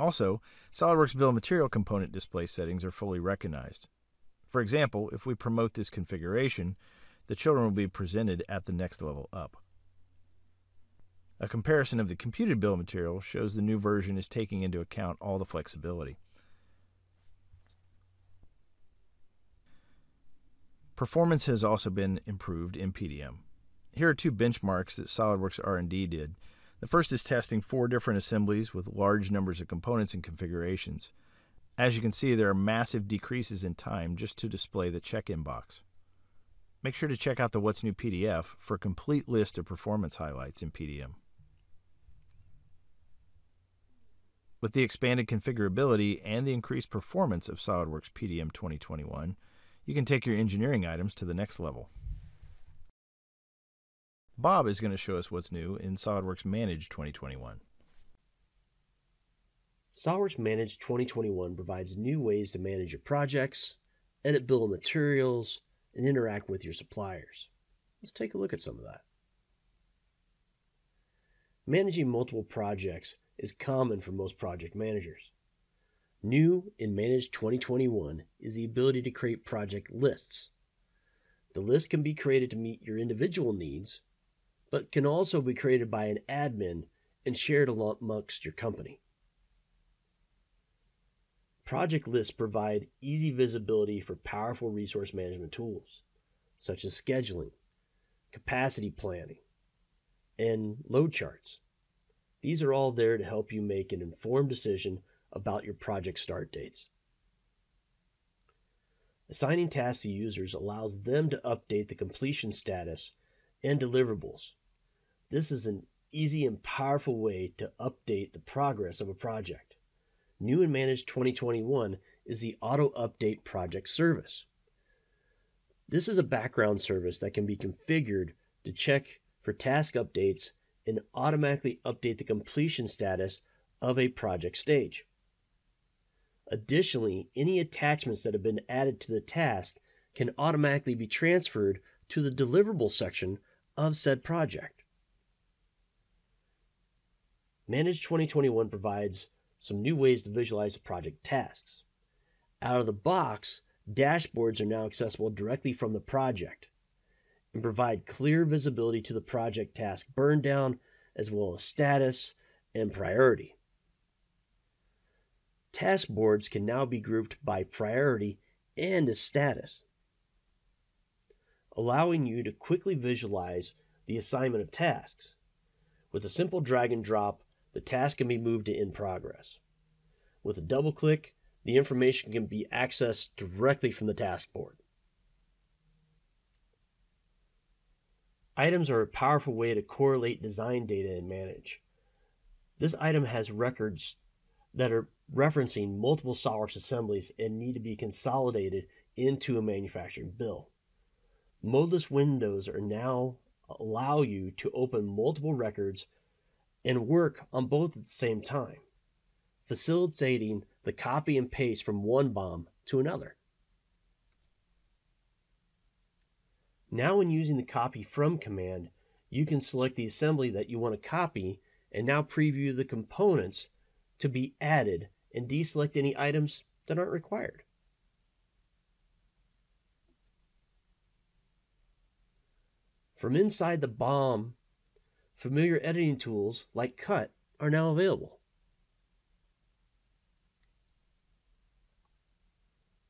Also, SOLIDWORKS bill of material component display settings are fully recognized. For example, if we promote this configuration, the children will be presented at the next level up. A comparison of the computed bill of material shows the new version is taking into account all the flexibility. Performance has also been improved in PDM. Here are two benchmarks that SOLIDWORKS R&D did. The first is testing 4 different assemblies with large numbers of components and configurations. As you can see, there are massive decreases in time just to display the check-in box. Make sure to check out the What's New PDF for a complete list of performance highlights in PDM. With the expanded configurability and the increased performance of SOLIDWORKS PDM 2021, you can take your engineering items to the next level. Bob is going to show us what's new in SOLIDWORKS Manage 2021. SOLIDWORKS Manage 2021 provides new ways to manage your projects, edit bill of materials, and interact with your suppliers. Let's take a look at some of that. Managing multiple projects is common for most project managers. New in Manage 2021 is the ability to create project lists. The list can be created to meet your individual needs, but can also be created by an admin and shared amongst your company. Project lists provide easy visibility for powerful resource management tools, such as scheduling, capacity planning, and load charts. These are all there to help you make an informed decision about your project start dates. Assigning tasks to users allows them to update the completion status and deliverables. This is an easy and powerful way to update the progress of a project. New in Manage 2021 is the Auto Update Project Service. This is a background service that can be configured to check for task updates and automatically update the completion status of a project stage. Additionally, any attachments that have been added to the task can automatically be transferred to the deliverable section of said project. Manage 2021 provides some new ways to visualize the project tasks. Out of the box, dashboards are now accessible directly from the project and provide clear visibility to the project task burn down, as well as status and priority. Task boards can now be grouped by priority and as status, allowing you to quickly visualize the assignment of tasks. With a simple drag and drop, the task can be moved to in progress. With a double click, the information can be accessed directly from the task board. Items are a powerful way to correlate design data and manage. This item has records that are referencing multiple SOLIDWORKS assemblies and need to be consolidated into a manufacturing bill. Modeless windows are now allow you to open multiple records and work on both at the same time, facilitating the copy and paste from one BOM to another. Now when using the copy from command, you can select the assembly that you want to copy and now preview the components to be added and deselect any items that aren't required. From inside the BOM, familiar editing tools like Cut are now available.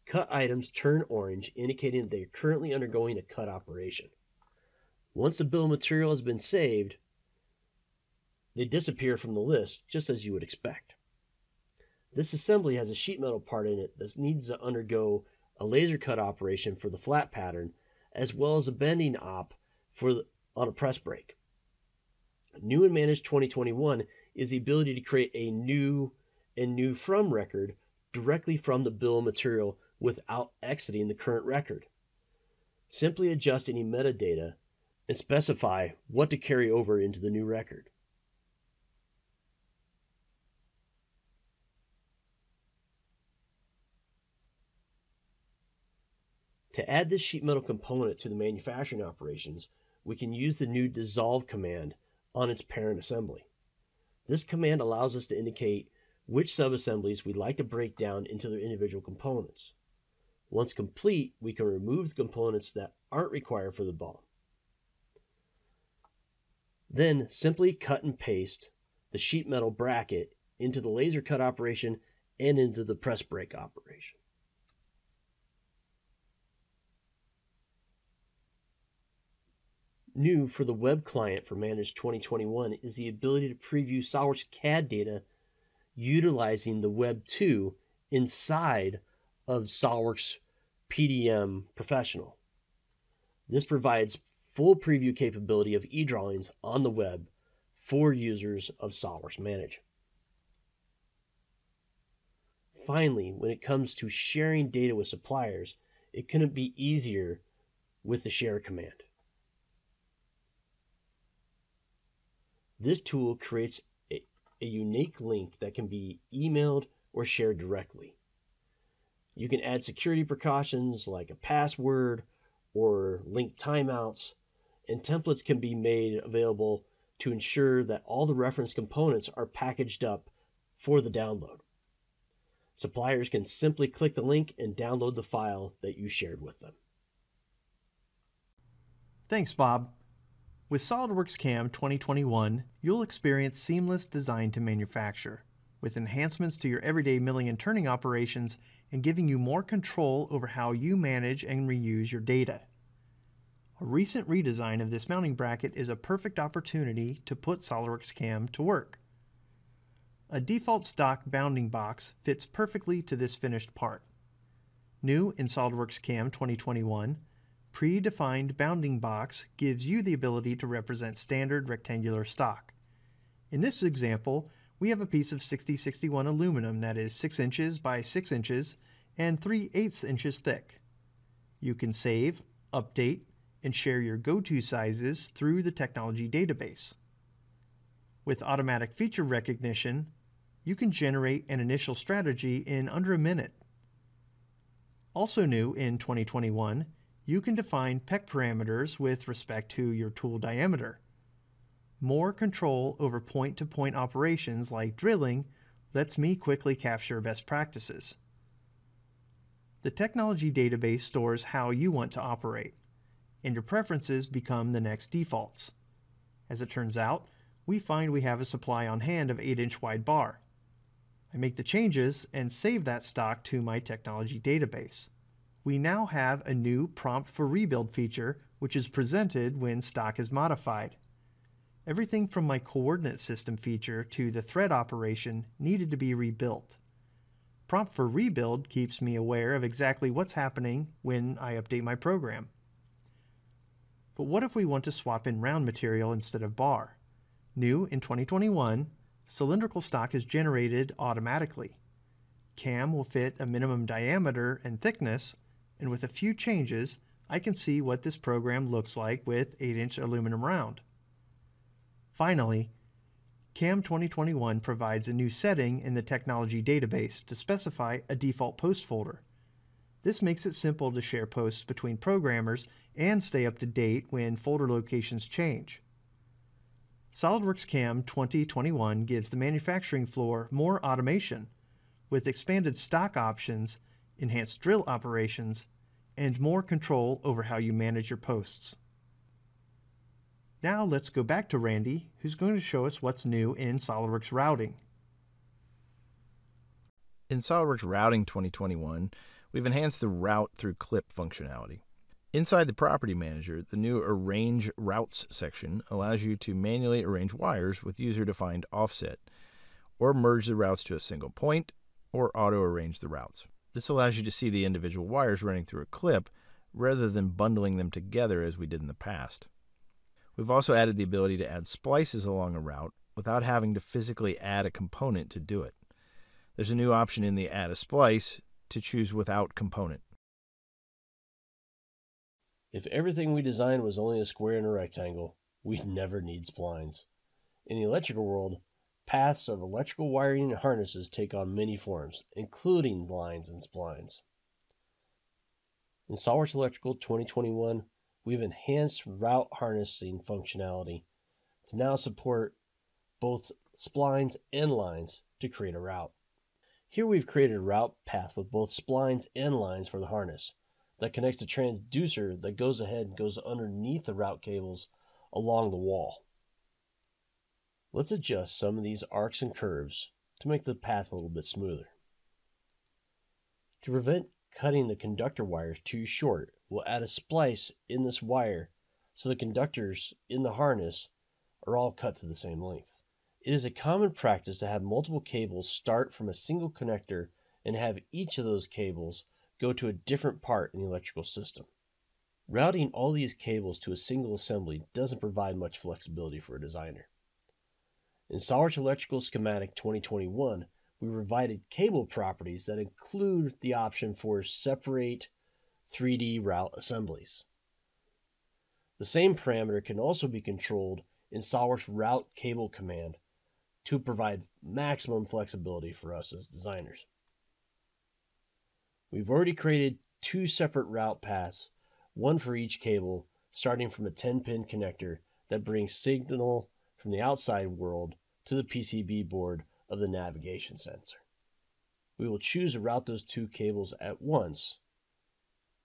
Cut items turn orange, indicating that they are currently undergoing a cut operation. Once the bill of material has been saved, they disappear from the list, just as you would expect. This assembly has a sheet metal part in it that needs to undergo a laser cut operation for the flat pattern, as well as a bending op on a press break. New in Manage 2021 is the ability to create a new from record directly from the bill of material without exiting the current record. Simply adjust any metadata and specify what to carry over into the new record. To add this sheet metal component to the manufacturing operations, we can use the new dissolve command on its parent assembly. This command allows us to indicate which subassemblies we'd like to break down into their individual components. Once complete, we can remove the components that aren't required for the BOM. Then simply cut and paste the sheet metal bracket into the laser cut operation and into the press break operation. New for the web client for Manage 2021 is the ability to preview SOLIDWORKS CAD data utilizing the Web 2 inside of SOLIDWORKS PDM Professional. This provides full preview capability of eDrawings on the web for users of SOLIDWORKS Manage. Finally, when it comes to sharing data with suppliers, it couldn't be easier with the share command. This tool creates a unique link that can be emailed or shared directly. You can add security precautions like a password or link timeouts, and templates can be made available to ensure that all the reference components are packaged up for the download. Suppliers can simply click the link and download the file that you shared with them. Thanks, Bob. With SOLIDWORKS CAM 2021, you'll experience seamless design to manufacture, with enhancements to your everyday milling and turning operations and giving you more control over how you manage and reuse your data. A recent redesign of this mounting bracket is a perfect opportunity to put SOLIDWORKS CAM to work. A default stock bounding box fits perfectly to this finished part. New in SOLIDWORKS CAM 2021, predefined bounding box gives you the ability to represent standard rectangular stock. In this example, we have a piece of 6061 aluminum that is 6 inches by 6 inches and 3/8 inches thick. You can save, update, and share your go-to sizes through the technology database. With automatic feature recognition, you can generate an initial strategy in under a minute. Also new in 2021, you can define PEC parameters with respect to your tool diameter. More control over point-to-point operations like drilling lets me quickly capture best practices. The technology database stores how you want to operate, and your preferences become the next defaults. As it turns out, we find we have a supply on hand of 8-inch wide bar. I make the changes and save that stock to my technology database. We now have a new prompt for rebuild feature, which is presented when stock is modified. Everything from my coordinate system feature to the thread operation needed to be rebuilt. Prompt for rebuild keeps me aware of exactly what's happening when I update my program. But what if we want to swap in round material instead of bar? New in 2021, cylindrical stock is generated automatically. CAM will fit a minimum diameter and thickness, and with a few changes, I can see what this program looks like with 8-inch aluminum round. Finally, CAM 2021 provides a new setting in the technology database to specify a default post folder. This makes it simple to share posts between programmers and stay up to date when folder locations change. SOLIDWORKS CAM 2021 gives the manufacturing floor more automation, with expanded stock options, enhanced drill operations, and more control over how you manage your posts. Now let's go back to Randy, who's going to show us what's new in SOLIDWORKS Routing. In SOLIDWORKS Routing 2021, we've enhanced the route through clip functionality. Inside the property manager, the new Arrange Routes section allows you to manually arrange wires with user-defined offset, or merge the routes to a single point, or auto-arrange the routes. This allows you to see the individual wires running through a clip rather than bundling them together as we did in the past. We've also added the ability to add splices along a route without having to physically add a component to do it. There's a new option in the Add a Splice to choose without component. If everything we designed was only a square and a rectangle, we'd never need splines. In the electrical world, paths of electrical wiring and harnesses take on many forms, including lines and splines. In SOLIDWORKS Electrical 2021, we've enhanced route harnessing functionality to now support both splines and lines to create a route. Here we've created a route path with both splines and lines for the harness that connects the transducer that goes ahead and goes underneath the route cables along the wall. Let's adjust some of these arcs and curves to make the path a little bit smoother. To prevent cutting the conductor wires too short, we'll add a splice in this wire so the conductors in the harness are all cut to the same length. It is a common practice to have multiple cables start from a single connector and have each of those cables go to a different part in the electrical system. Routing all these cables to a single assembly doesn't provide much flexibility for a designer. In SOLIDWORKS Electrical Schematic 2021, we provided cable properties that include the option for separate 3D route assemblies. The same parameter can also be controlled in SOLIDWORKS Route Cable Command to provide maximum flexibility for us as designers. We've already created two separate route paths, one for each cable, starting from a 10-pin connector that brings signal from the outside world to the PCB board of the navigation sensor. We will choose to route those two cables at once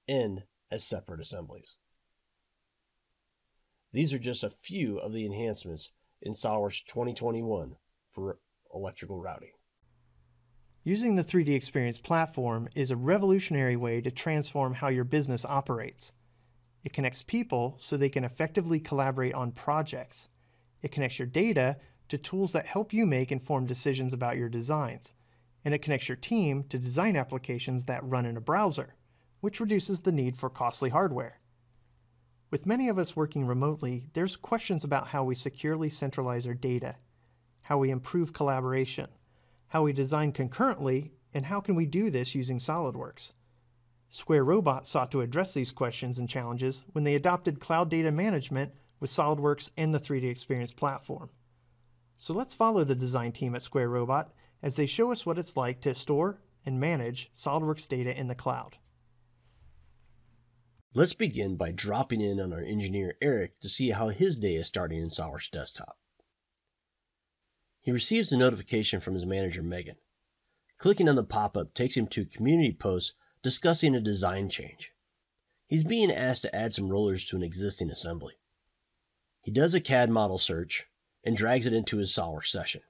and as separate assemblies. These are just a few of the enhancements in SOLIDWORKS 2021 for electrical routing. Using the 3DEXPERIENCE platform is a revolutionary way to transform how your business operates. It connects people so they can effectively collaborate on projects. It connects your data to tools that help you make informed decisions about your designs. And it connects your team to design applications that run in a browser, which reduces the need for costly hardware. With many of us working remotely, there's questions about how we securely centralize our data, how we improve collaboration, how we design concurrently, and how can we do this using SOLIDWORKS? Square Robot sought to address these questions and challenges when they adopted cloud data management with SOLIDWORKS and the 3DEXPERIENCE platform. So let's follow the design team at Square Robot as they show us what it's like to store and manage SOLIDWORKS data in the cloud. Let's begin by dropping in on our engineer Eric to see how his day is starting in SOLIDWORKS Desktop. He receives a notification from his manager Megan. Clicking on the pop-up takes him to community posts discussing a design change. He's being asked to add some rollers to an existing assembly. He does a CAD model search and drags it into his SOLIDWORKS session.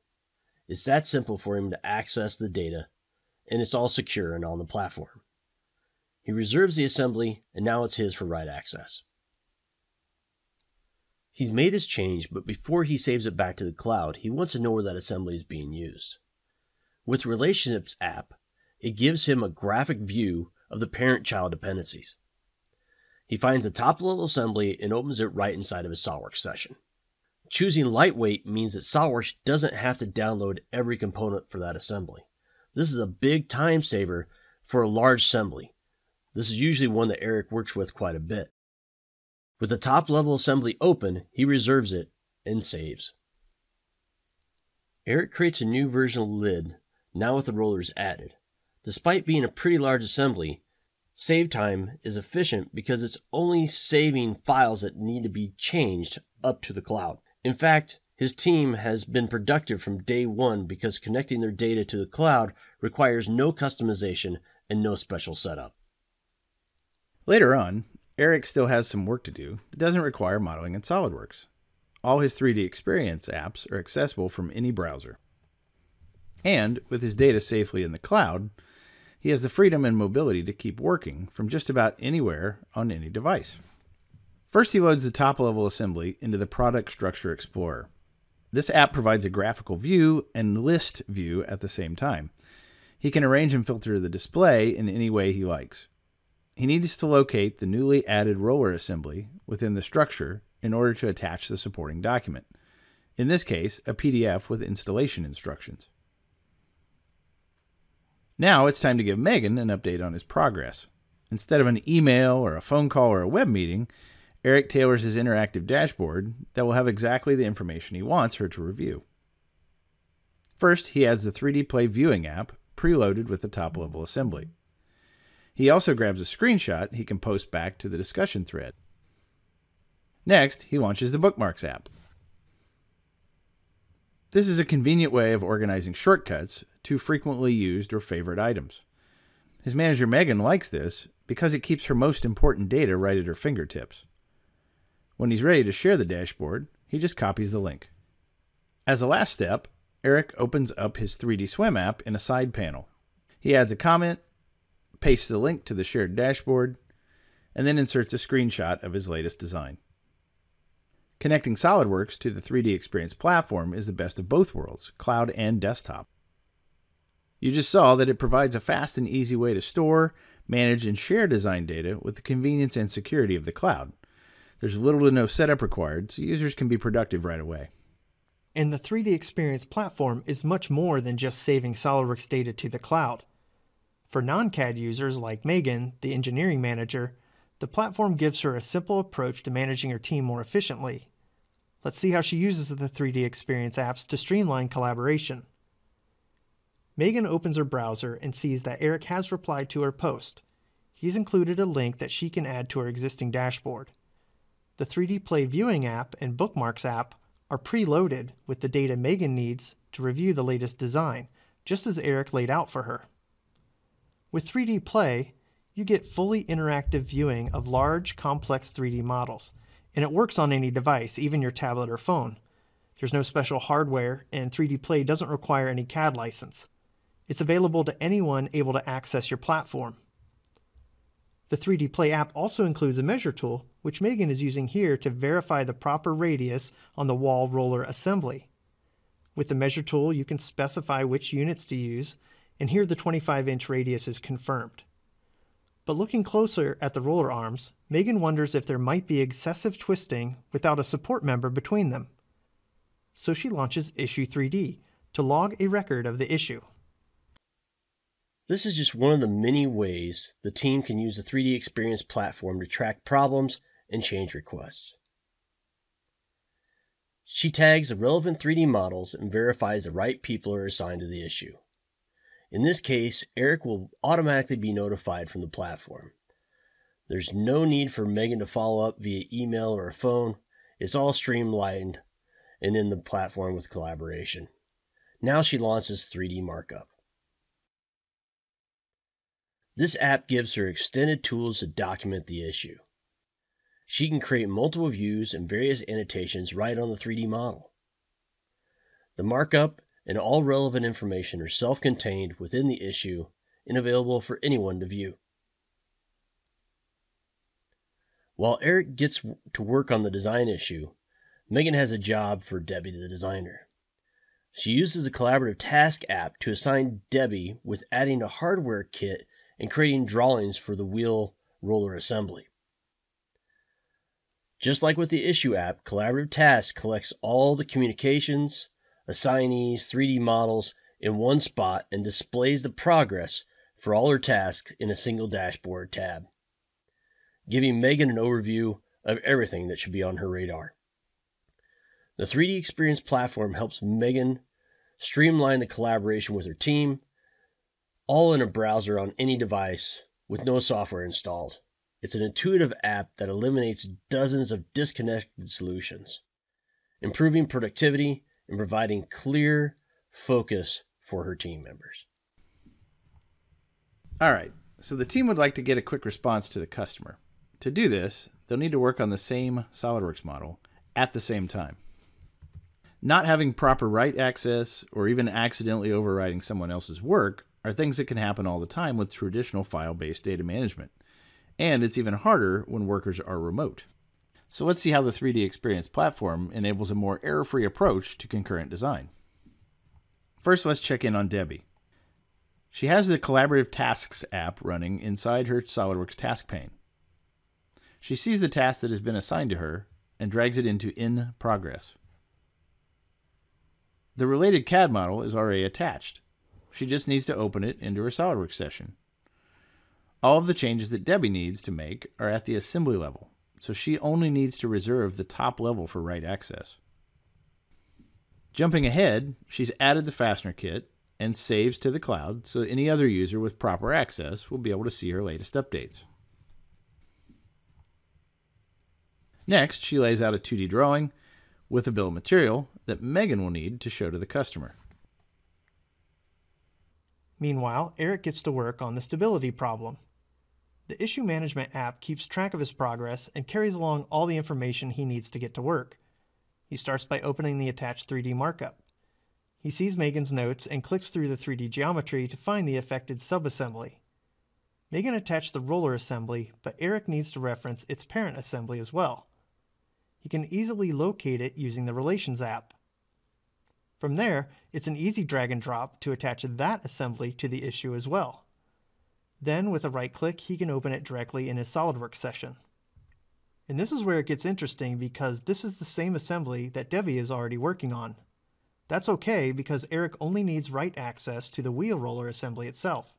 It's that simple for him to access the data, and it's all secure and on the platform. He reserves the assembly, and now it's his for write access. He's made his change, but before he saves it back to the cloud, he wants to know where that assembly is being used. With Relationships app, it gives him a graphic view of the parent-child dependencies. He finds the top-level assembly and opens it right inside of his SOLIDWORKS session. Choosing lightweight means that SOLIDWORKS doesn't have to download every component for that assembly. This is a big time saver for a large assembly. This is usually one that Eric works with quite a bit. With the top-level assembly open, he reserves it and saves. Eric creates a new version of LID, now with the rollers added. Despite being a pretty large assembly, save time is efficient because it's only saving files that need to be changed up to the cloud. In fact, his team has been productive from day one because connecting their data to the cloud requires no customization and no special setup. Later on, Eric still has some work to do, but doesn't require modeling in SOLIDWORKS. All his 3DEXPERIENCE apps are accessible from any browser. And with his data safely in the cloud, he has the freedom and mobility to keep working from just about anywhere on any device. First, he loads the top-level assembly into the Product Structure Explorer. This app provides a graphical view and list view at the same time. He can arrange and filter the display in any way he likes. He needs to locate the newly added roller assembly within the structure in order to attach the supporting document, in this case, a PDF with installation instructions. Now it's time to give Megan an update on his progress. Instead of an email or a phone call or a web meeting, Eric tailors his interactive dashboard that will have exactly the information he wants her to review. First, he adds the 3D Play viewing app preloaded with the top-level assembly. He also grabs a screenshot he can post back to the discussion thread. Next, he launches the Bookmarks app. This is a convenient way of organizing shortcuts to frequently used or favorite items. His manager Megan likes this because it keeps her most important data right at her fingertips. When he's ready to share the dashboard, he just copies the link. As a last step, Eric opens up his 3D Swim app in a side panel. He adds a comment, pastes the link to the shared dashboard, and then inserts a screenshot of his latest design. Connecting SOLIDWORKS to the 3DEXPERIENCE platform is the best of both worlds, cloud and desktop. You just saw that it provides a fast and easy way to store, manage, and share design data with the convenience and security of the cloud. There's little to no setup required, so users can be productive right away. And the 3DEXPERIENCE platform is much more than just saving SOLIDWORKS data to the cloud. For non-CAD users like Megan, the engineering manager, the platform gives her a simple approach to managing her team more efficiently. Let's see how she uses the 3DEXPERIENCE apps to streamline collaboration. Megan opens her browser and sees that Eric has replied to her post. He's included a link that she can add to her existing dashboard. The 3D Play viewing app and Bookmarks app are preloaded with the data Megan needs to review the latest design, just as Eric laid out for her. With 3D Play, you get fully interactive viewing of large, complex 3D models, and it works on any device, even your tablet or phone. There's no special hardware, and 3D Play doesn't require any CAD license. It's available to anyone able to access your platform. The 3D Play app also includes a measure tool, which Megan is using here to verify the proper radius on the wall roller assembly. With the measure tool, you can specify which units to use, and here the 25-inch radius is confirmed. But looking closer at the roller arms, Megan wonders if there might be excessive twisting without a support member between them. So she launches Issue 3D to log a record of the issue. This is just one of the many ways the team can use the 3DEXPERIENCE platform to track problems and change requests. She tags the relevant 3D models and verifies the right people are assigned to the issue. In this case, Eric will automatically be notified from the platform. There's no need for Megan to follow up via email or a phone. It's all streamlined and in the platform with collaboration. Now she launches 3D Markup. This app gives her extended tools to document the issue. She can create multiple views and various annotations right on the 3D model. The markup and all relevant information are self-contained within the issue and available for anyone to view. While Eric gets to work on the design issue, Megan has a job for Debbie the designer. She uses the Collaborative Task app to assign Debbie with adding a hardware kit and creating drawings for the wheel roller assembly. Just like with the issue app, Collaborative Task collects all the communications, assignees, 3D models in one spot and displays the progress for all her tasks in a single dashboard tab, giving Megan an overview of everything that should be on her radar. The 3D Experience platform helps Megan streamline the collaboration with her team, all in a browser on any device with no software installed. It's an intuitive app that eliminates dozens of disconnected solutions, improving productivity and providing clear focus for her team members. All right, so the team would like to get a quick response to the customer. To do this, they'll need to work on the same SOLIDWORKS model at the same time. Not having proper write access or even accidentally overwriting someone else's work are things that can happen all the time with traditional file-based data management. And it's even harder when workers are remote. So let's see how the 3D Experience platform enables a more error-free approach to concurrent design. First, let's check in on Debbie. She has the Collaborative Tasks app running inside her SOLIDWORKS task pane. She sees the task that has been assigned to her and drags it into In Progress. The related CAD model is already attached. She just needs to open it into her SOLIDWORKS session. All of the changes that Debbie needs to make are at the assembly level, so she only needs to reserve the top level for write access. Jumping ahead, she's added the fastener kit and saves to the cloud, so any other user with proper access will be able to see her latest updates. Next, she lays out a 2D drawing with a bill of material that Megan will need to show to the customer. Meanwhile, Eric gets to work on the stability problem. The issue management app keeps track of his progress and carries along all the information he needs to get to work. He starts by opening the attached 3D markup. He sees Megan's notes and clicks through the 3D geometry to find the affected subassembly. Megan attached the roller assembly, but Eric needs to reference its parent assembly as well. He can easily locate it using the Relations app. From there, it's an easy drag and drop to attach that assembly to the issue as well. Then, with a right click, he can open it directly in his SOLIDWORKS session. And this is where it gets interesting because this is the same assembly that Debbie is already working on. That's okay because Eric only needs write access to the wheel roller assembly itself.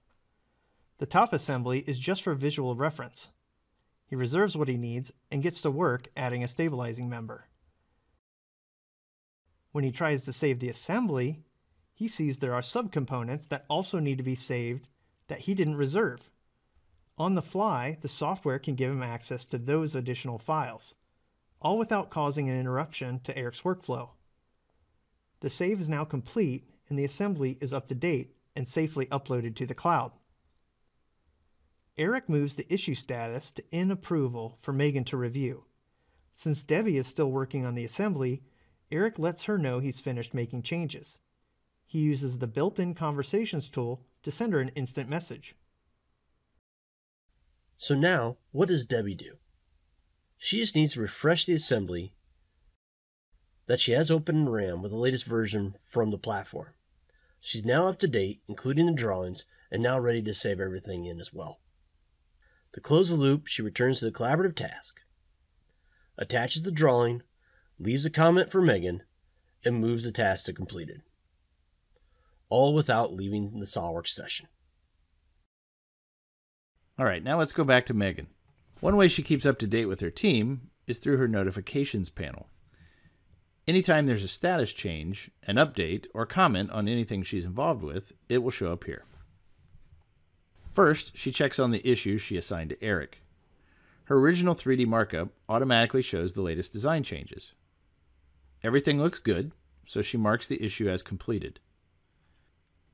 The top assembly is just for visual reference. He reserves what he needs and gets to work adding a stabilizing member. When he tries to save the assembly, he sees there are subcomponents that also need to be saved that he didn't reserve. On the fly, the software can give him access to those additional files, all without causing an interruption to Eric's workflow. The save is now complete and the assembly is up to date and safely uploaded to the cloud. Eric moves the issue status to In Approval for Megan to review. Since Debbie is still working on the assembly, Eric lets her know he's finished making changes. He uses the built-in conversations tool to send her an instant message. So now, what does Debbie do? She just needs to refresh the assembly that she has open in RAM with the latest version from the platform. She's now up to date, including the drawings, and now ready to save everything in as well. To close the loop, she returns to the collaborative task, attaches the drawing, leaves a comment for Megan, and moves the task to completed, all without leaving the SOLIDWORKS session. All right, now let's go back to Megan. One way she keeps up to date with her team is through her notifications panel. Anytime there's a status change, an update, or comment on anything she's involved with, it will show up here. First, she checks on the issue she assigned to Eric. her original 3D markup automatically shows the latest design changes. Everything looks good, so she marks the issue as completed.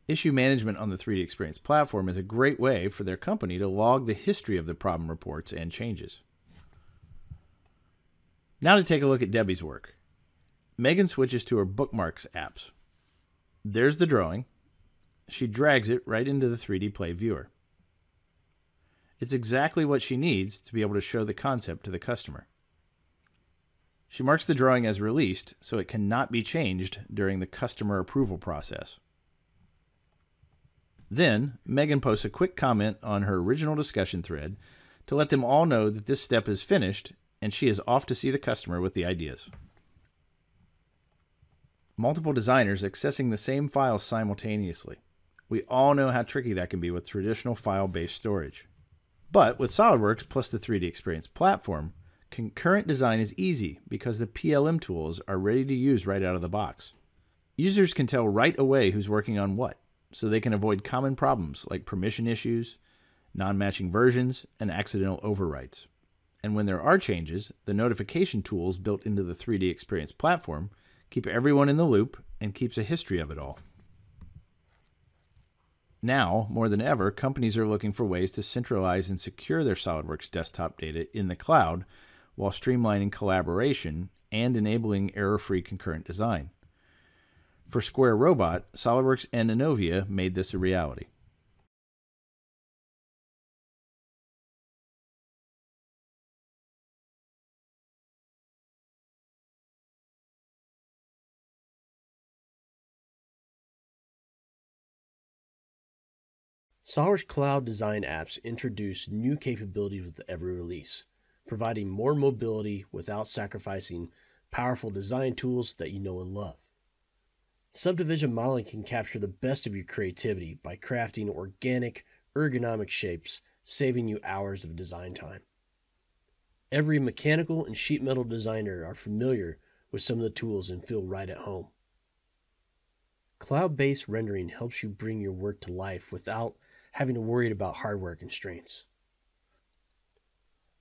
Issue management on the 3DEXPERIENCE platform is a great way for their company to log the history of the problem reports and changes. Now to take a look at Debbie's work. Megan switches to her Bookmarks apps. There's the drawing. She drags it right into the 3D Play viewer. It's exactly what she needs to be able to show the concept to the customer. She marks the drawing as released so it cannot be changed during the customer approval process. Then, Megan posts a quick comment on her original discussion thread to let them all know that this step is finished and she is off to see the customer with the ideas. Multiple designers accessing the same file simultaneously. We all know how tricky that can be with traditional file-based storage. But with SOLIDWORKS plus the 3DEXPERIENCE platform, concurrent design is easy because the PLM tools are ready to use right out of the box. Users can tell right away who's working on what, so they can avoid common problems like permission issues, non-matching versions, and accidental overwrites. And when there are changes, the notification tools built into the 3DEXPERIENCE platform keep everyone in the loop and keeps a history of it all. Now, more than ever, companies are looking for ways to centralize and secure their SOLIDWORKS desktop data in the cloud while streamlining collaboration and enabling error-free concurrent design. For Square Robot, SOLIDWORKS and Innovia made this a reality. SOLIDWORKS Cloud Design apps introduce new capabilities with every release, providing more mobility without sacrificing powerful design tools that you know and love. Subdivision modeling can capture the best of your creativity by crafting organic, ergonomic shapes, saving you hours of design time. Every mechanical and sheet metal designer are familiar with some of the tools and feel right at home. Cloud-based rendering helps you bring your work to life without having to worry about hardware constraints.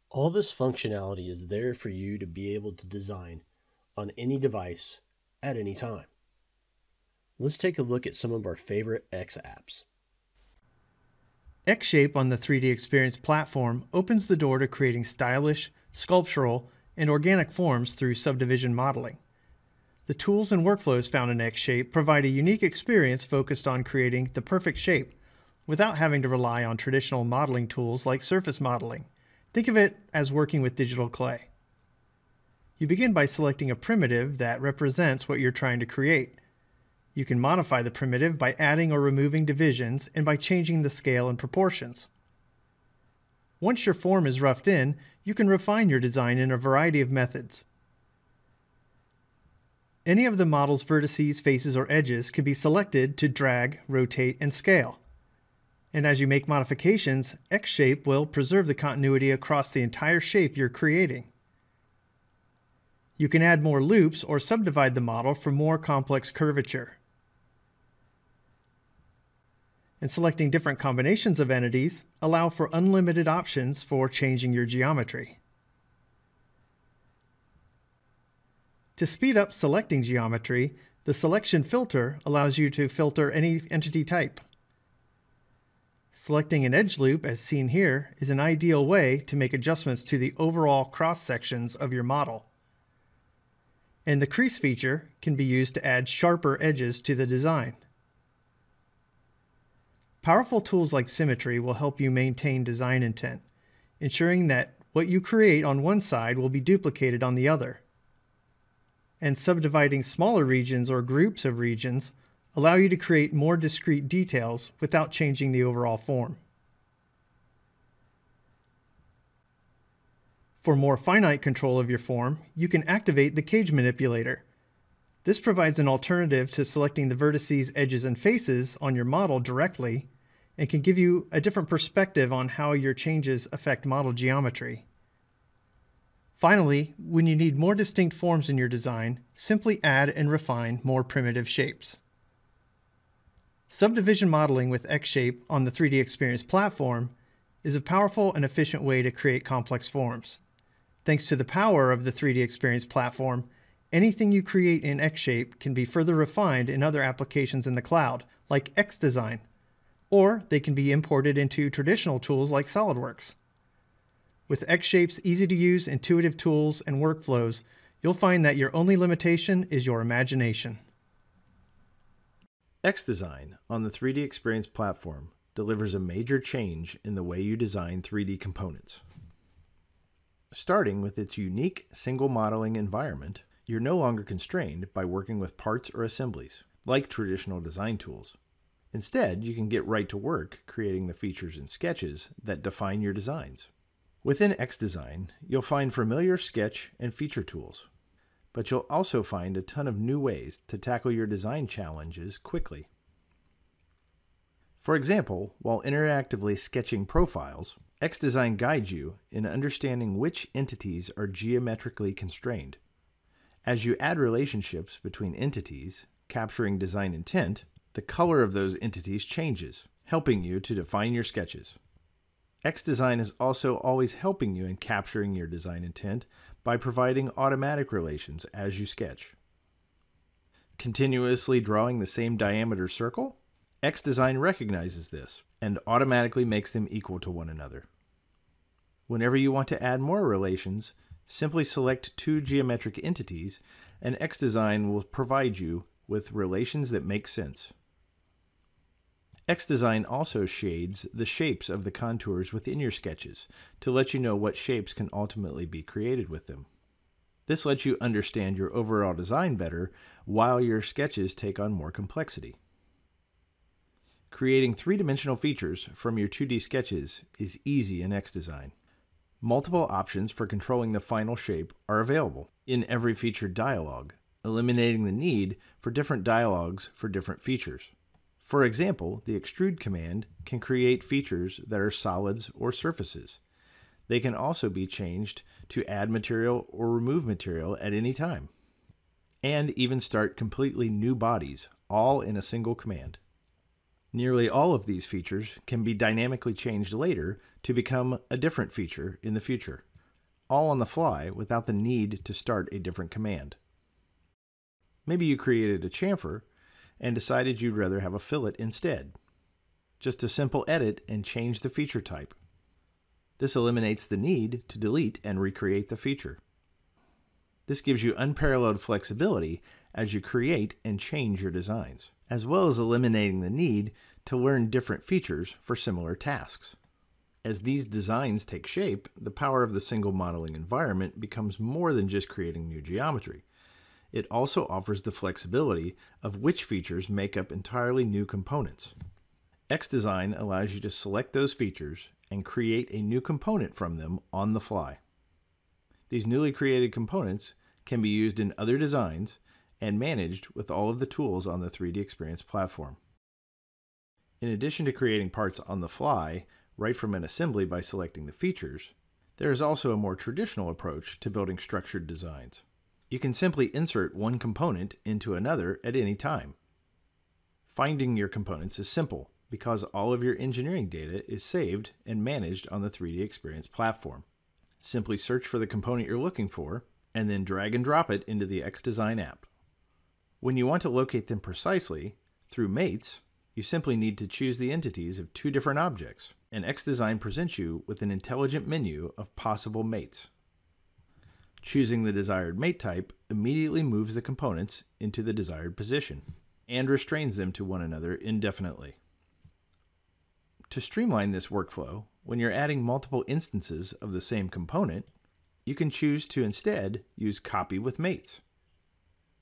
All this functionality is there for you to be able to design on any device at any time. Let's take a look at some of our favorite X apps. XShape on the 3DEXPERIENCE platform opens the door to creating stylish, sculptural, and organic forms through subdivision modeling. The tools and workflows found in XShape provide a unique experience focused on creating the perfect shape without having to rely on traditional modeling tools like surface modeling. Think of it as working with digital clay. You begin by selecting a primitive that represents what you're trying to create. You can modify the primitive by adding or removing divisions and by changing the scale and proportions. Once your form is roughed in, you can refine your design in a variety of methods. Any of the model's vertices, faces, or edges can be selected to drag, rotate, and scale. And as you make modifications, XShape will preserve the continuity across the entire shape you're creating. You can add more loops or subdivide the model for more complex curvature. And selecting different combinations of entities allow for unlimited options for changing your geometry. To speed up selecting geometry, the selection filter allows you to filter any entity type. Selecting an edge loop, as seen here, is an ideal way to make adjustments to the overall cross-sections of your model. And the crease feature can be used to add sharper edges to the design. Powerful tools like symmetry will help you maintain design intent, ensuring that what you create on one side will be duplicated on the other. And subdividing smaller regions or groups of regions allow you to create more discrete details without changing the overall form. For more finite control of your form, you can activate the Cage Manipulator. This provides an alternative to selecting the vertices, edges, and faces on your model directly and can give you a different perspective on how your changes affect model geometry. Finally, when you need more distinct forms in your design, simply add and refine more primitive shapes. Subdivision modeling with XShape on the 3DEXPERIENCE platform is a powerful and efficient way to create complex forms. Thanks to the power of the 3DEXPERIENCE platform, anything you create in XShape can be further refined in other applications in the cloud, like XDesign, or they can be imported into traditional tools like SOLIDWORKS. With XShape's easy-to-use intuitive tools and workflows, you'll find that your only limitation is your imagination. XDesign on the 3DEXPERIENCE platform delivers a major change in the way you design 3D components. Starting with its unique single modeling environment, you're no longer constrained by working with parts or assemblies, like traditional design tools. Instead, you can get right to work creating the features and sketches that define your designs. Within XDesign, you'll find familiar sketch and feature tools, but you'll also find a ton of new ways to tackle your design challenges quickly. For example, while interactively sketching profiles, XDesign guides you in understanding which entities are geometrically constrained. As you add relationships between entities, capturing design intent, the color of those entities changes, helping you to define your sketches. XDesign is also always helping you in capturing your design intent by providing automatic relations as you sketch. Continuously drawing the same diameter circle? XDesign recognizes this and automatically makes them equal to one another. Whenever you want to add more relations, simply select two geometric entities and XDesign will provide you with relations that make sense. XDesign also shades the shapes of the contours within your sketches to let you know what shapes can ultimately be created with them. This lets you understand your overall design better while your sketches take on more complexity. Creating three-dimensional features from your 2D sketches is easy in XDesign. Multiple options for controlling the final shape are available in every feature dialog, eliminating the need for different dialogs for different features. For example, the extrude command can create features that are solids or surfaces. They can also be changed to add material or remove material at any time, and even start completely new bodies, all in a single command. Nearly all of these features can be dynamically changed later to become a different feature in the future, all on the fly without the need to start a different command. Maybe you created a chamfer and decided you'd rather have a fillet instead. Just a simple edit and change the feature type. This eliminates the need to delete and recreate the feature. This gives you unparalleled flexibility as you create and change your designs, as well as eliminating the need to learn different features for similar tasks. As these designs take shape, the power of the single modeling environment becomes more than just creating new geometry. It also offers the flexibility of which features make up entirely new components. XDesign allows you to select those features and create a new component from them on the fly. These newly created components can be used in other designs and managed with all of the tools on the 3DEXPERIENCE platform. In addition to creating parts on the fly, right from an assembly by selecting the features, there is also a more traditional approach to building structured designs. You can simply insert one component into another at any time. Finding your components is simple because all of your engineering data is saved and managed on the 3DEXPERIENCE platform. Simply search for the component you're looking for and then drag and drop it into the XDesign app. When you want to locate them precisely, through mates, you simply need to choose the entities of two different objects, and XDesign presents you with an intelligent menu of possible mates. Choosing the desired mate type immediately moves the components into the desired position and restrains them to one another indefinitely. To streamline this workflow, when you're adding multiple instances of the same component, you can choose to instead use copy with mates.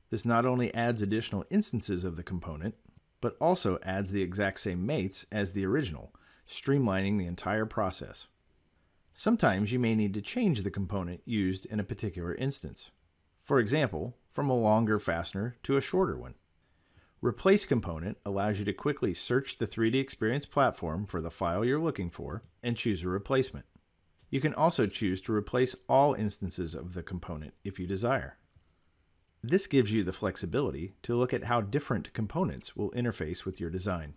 This not only adds additional instances of the component, but also adds the exact same mates as the original, streamlining the entire process. Sometimes you may need to change the component used in a particular instance. For example, from a longer fastener to a shorter one. Replace component allows you to quickly search the 3DEXPERIENCE platform for the file you're looking for and choose a replacement. You can also choose to replace all instances of the component if you desire. This gives you the flexibility to look at how different components will interface with your design.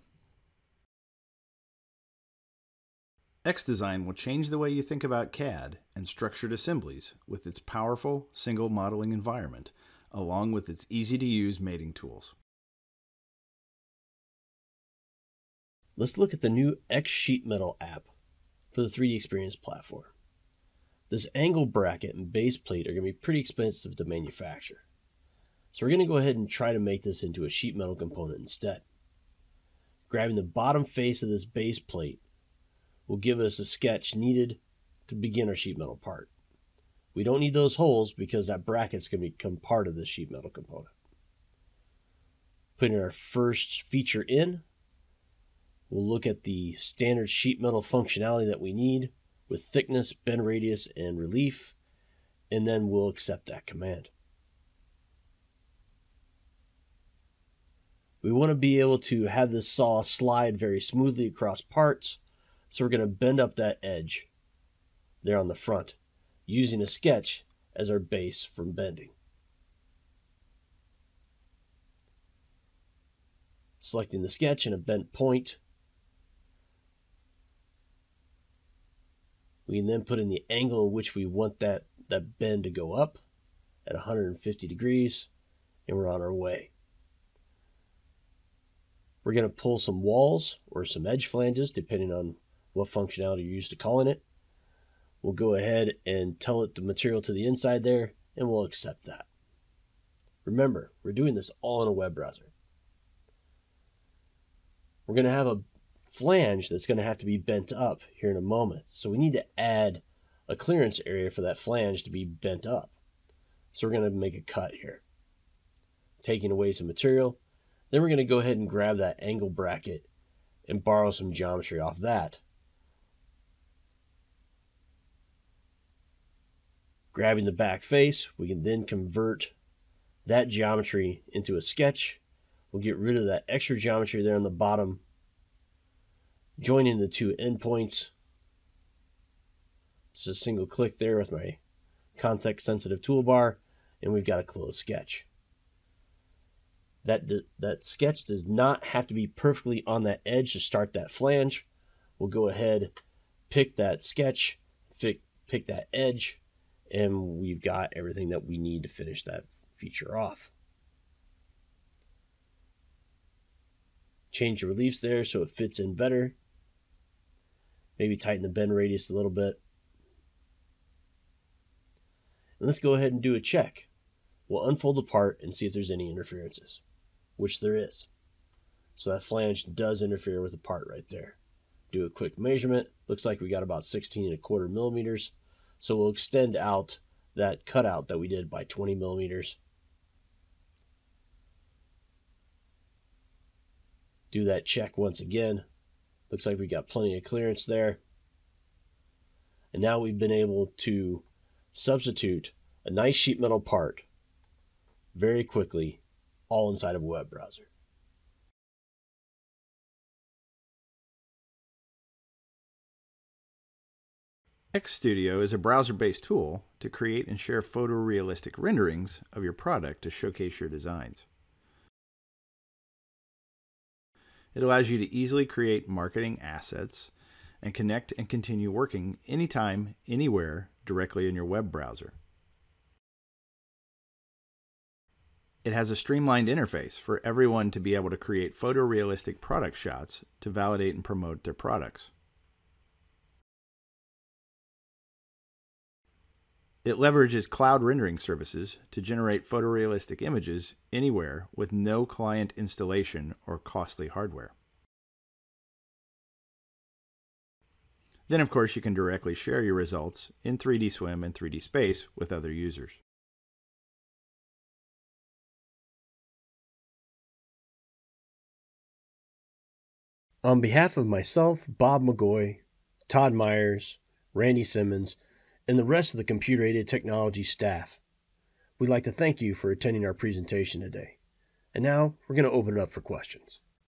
XDesign will change the way you think about CAD and structured assemblies with its powerful single modeling environment, along with its easy-to-use mating tools. Let's look at the new X Sheet Metal app for the 3DEXPERIENCE platform. This angle bracket and base plate are going to be pretty expensive to manufacture. So we're going to go ahead and try to make this into a sheet metal component instead. Grabbing the bottom face of this base plate will give us a sketch needed to begin our sheet metal part. We don't need those holes because that bracket's going to become part of the sheet metal component. Putting our first feature in, we'll look at the standard sheet metal functionality that we need with thickness, bend radius, and relief, and then we'll accept that command. We want to be able to have this saw slide very smoothly across parts, so we're going to bend up that edge there on the front, using a sketch as our base from bending. Selecting the sketch and a bent point. We can then put in the angle at which we want that bend to go up at 150 degrees, and we're on our way. We're going to pull some walls or some edge flanges, depending on what functionality you're used to calling it. We'll go ahead and tell it the material to the inside there, and we'll accept that. Remember, we're doing this all in a web browser. We're going to have a flange that's going to have to be bent up here in a moment. So we need to add a clearance area for that flange to be bent up. So we're going to make a cut here, taking away some material. Then we're going to go ahead and grab that angle bracket and borrow some geometry off that. Grabbing the back face, we can then convert that geometry into a sketch. We'll get rid of that extra geometry there on the bottom, joining the two endpoints. Just a single click there with my context-sensitive toolbar, and we've got a closed sketch. That sketch does not have to be perfectly on that edge to start that flange. We'll go ahead, pick that sketch, pick that edge, and we've got everything that we need to finish that feature off. Change the reliefs there so it fits in better. Maybe tighten the bend radius a little bit. And let's go ahead and do a check. We'll unfold the part and see if there's any interferences, which there is. So that flange does interfere with the part right there. Do a quick measurement. Looks like we got about 16.25 millimeters. So we'll extend out that cutout that we did by 20 millimeters. Do that check once again. Looks like we got plenty of clearance there. And now we've been able to substitute a nice sheet metal part very quickly, all inside of a web browser. XStudio is a browser-based tool to create and share photorealistic renderings of your product to showcase your designs. It allows you to easily create marketing assets and connect and continue working anytime, anywhere, directly in your web browser. It has a streamlined interface for everyone to be able to create photorealistic product shots to validate and promote their products. It leverages cloud rendering services to generate photorealistic images anywhere with no client installation or costly hardware. Then, of course, you can directly share your results in 3D Swim and 3D Space with other users. On behalf of myself, Bob McGough, Todd Myers, Randy Simmons, and the rest of the computer-aided technology staff, we'd like to thank you for attending our presentation today. And now we're going to open it up for questions.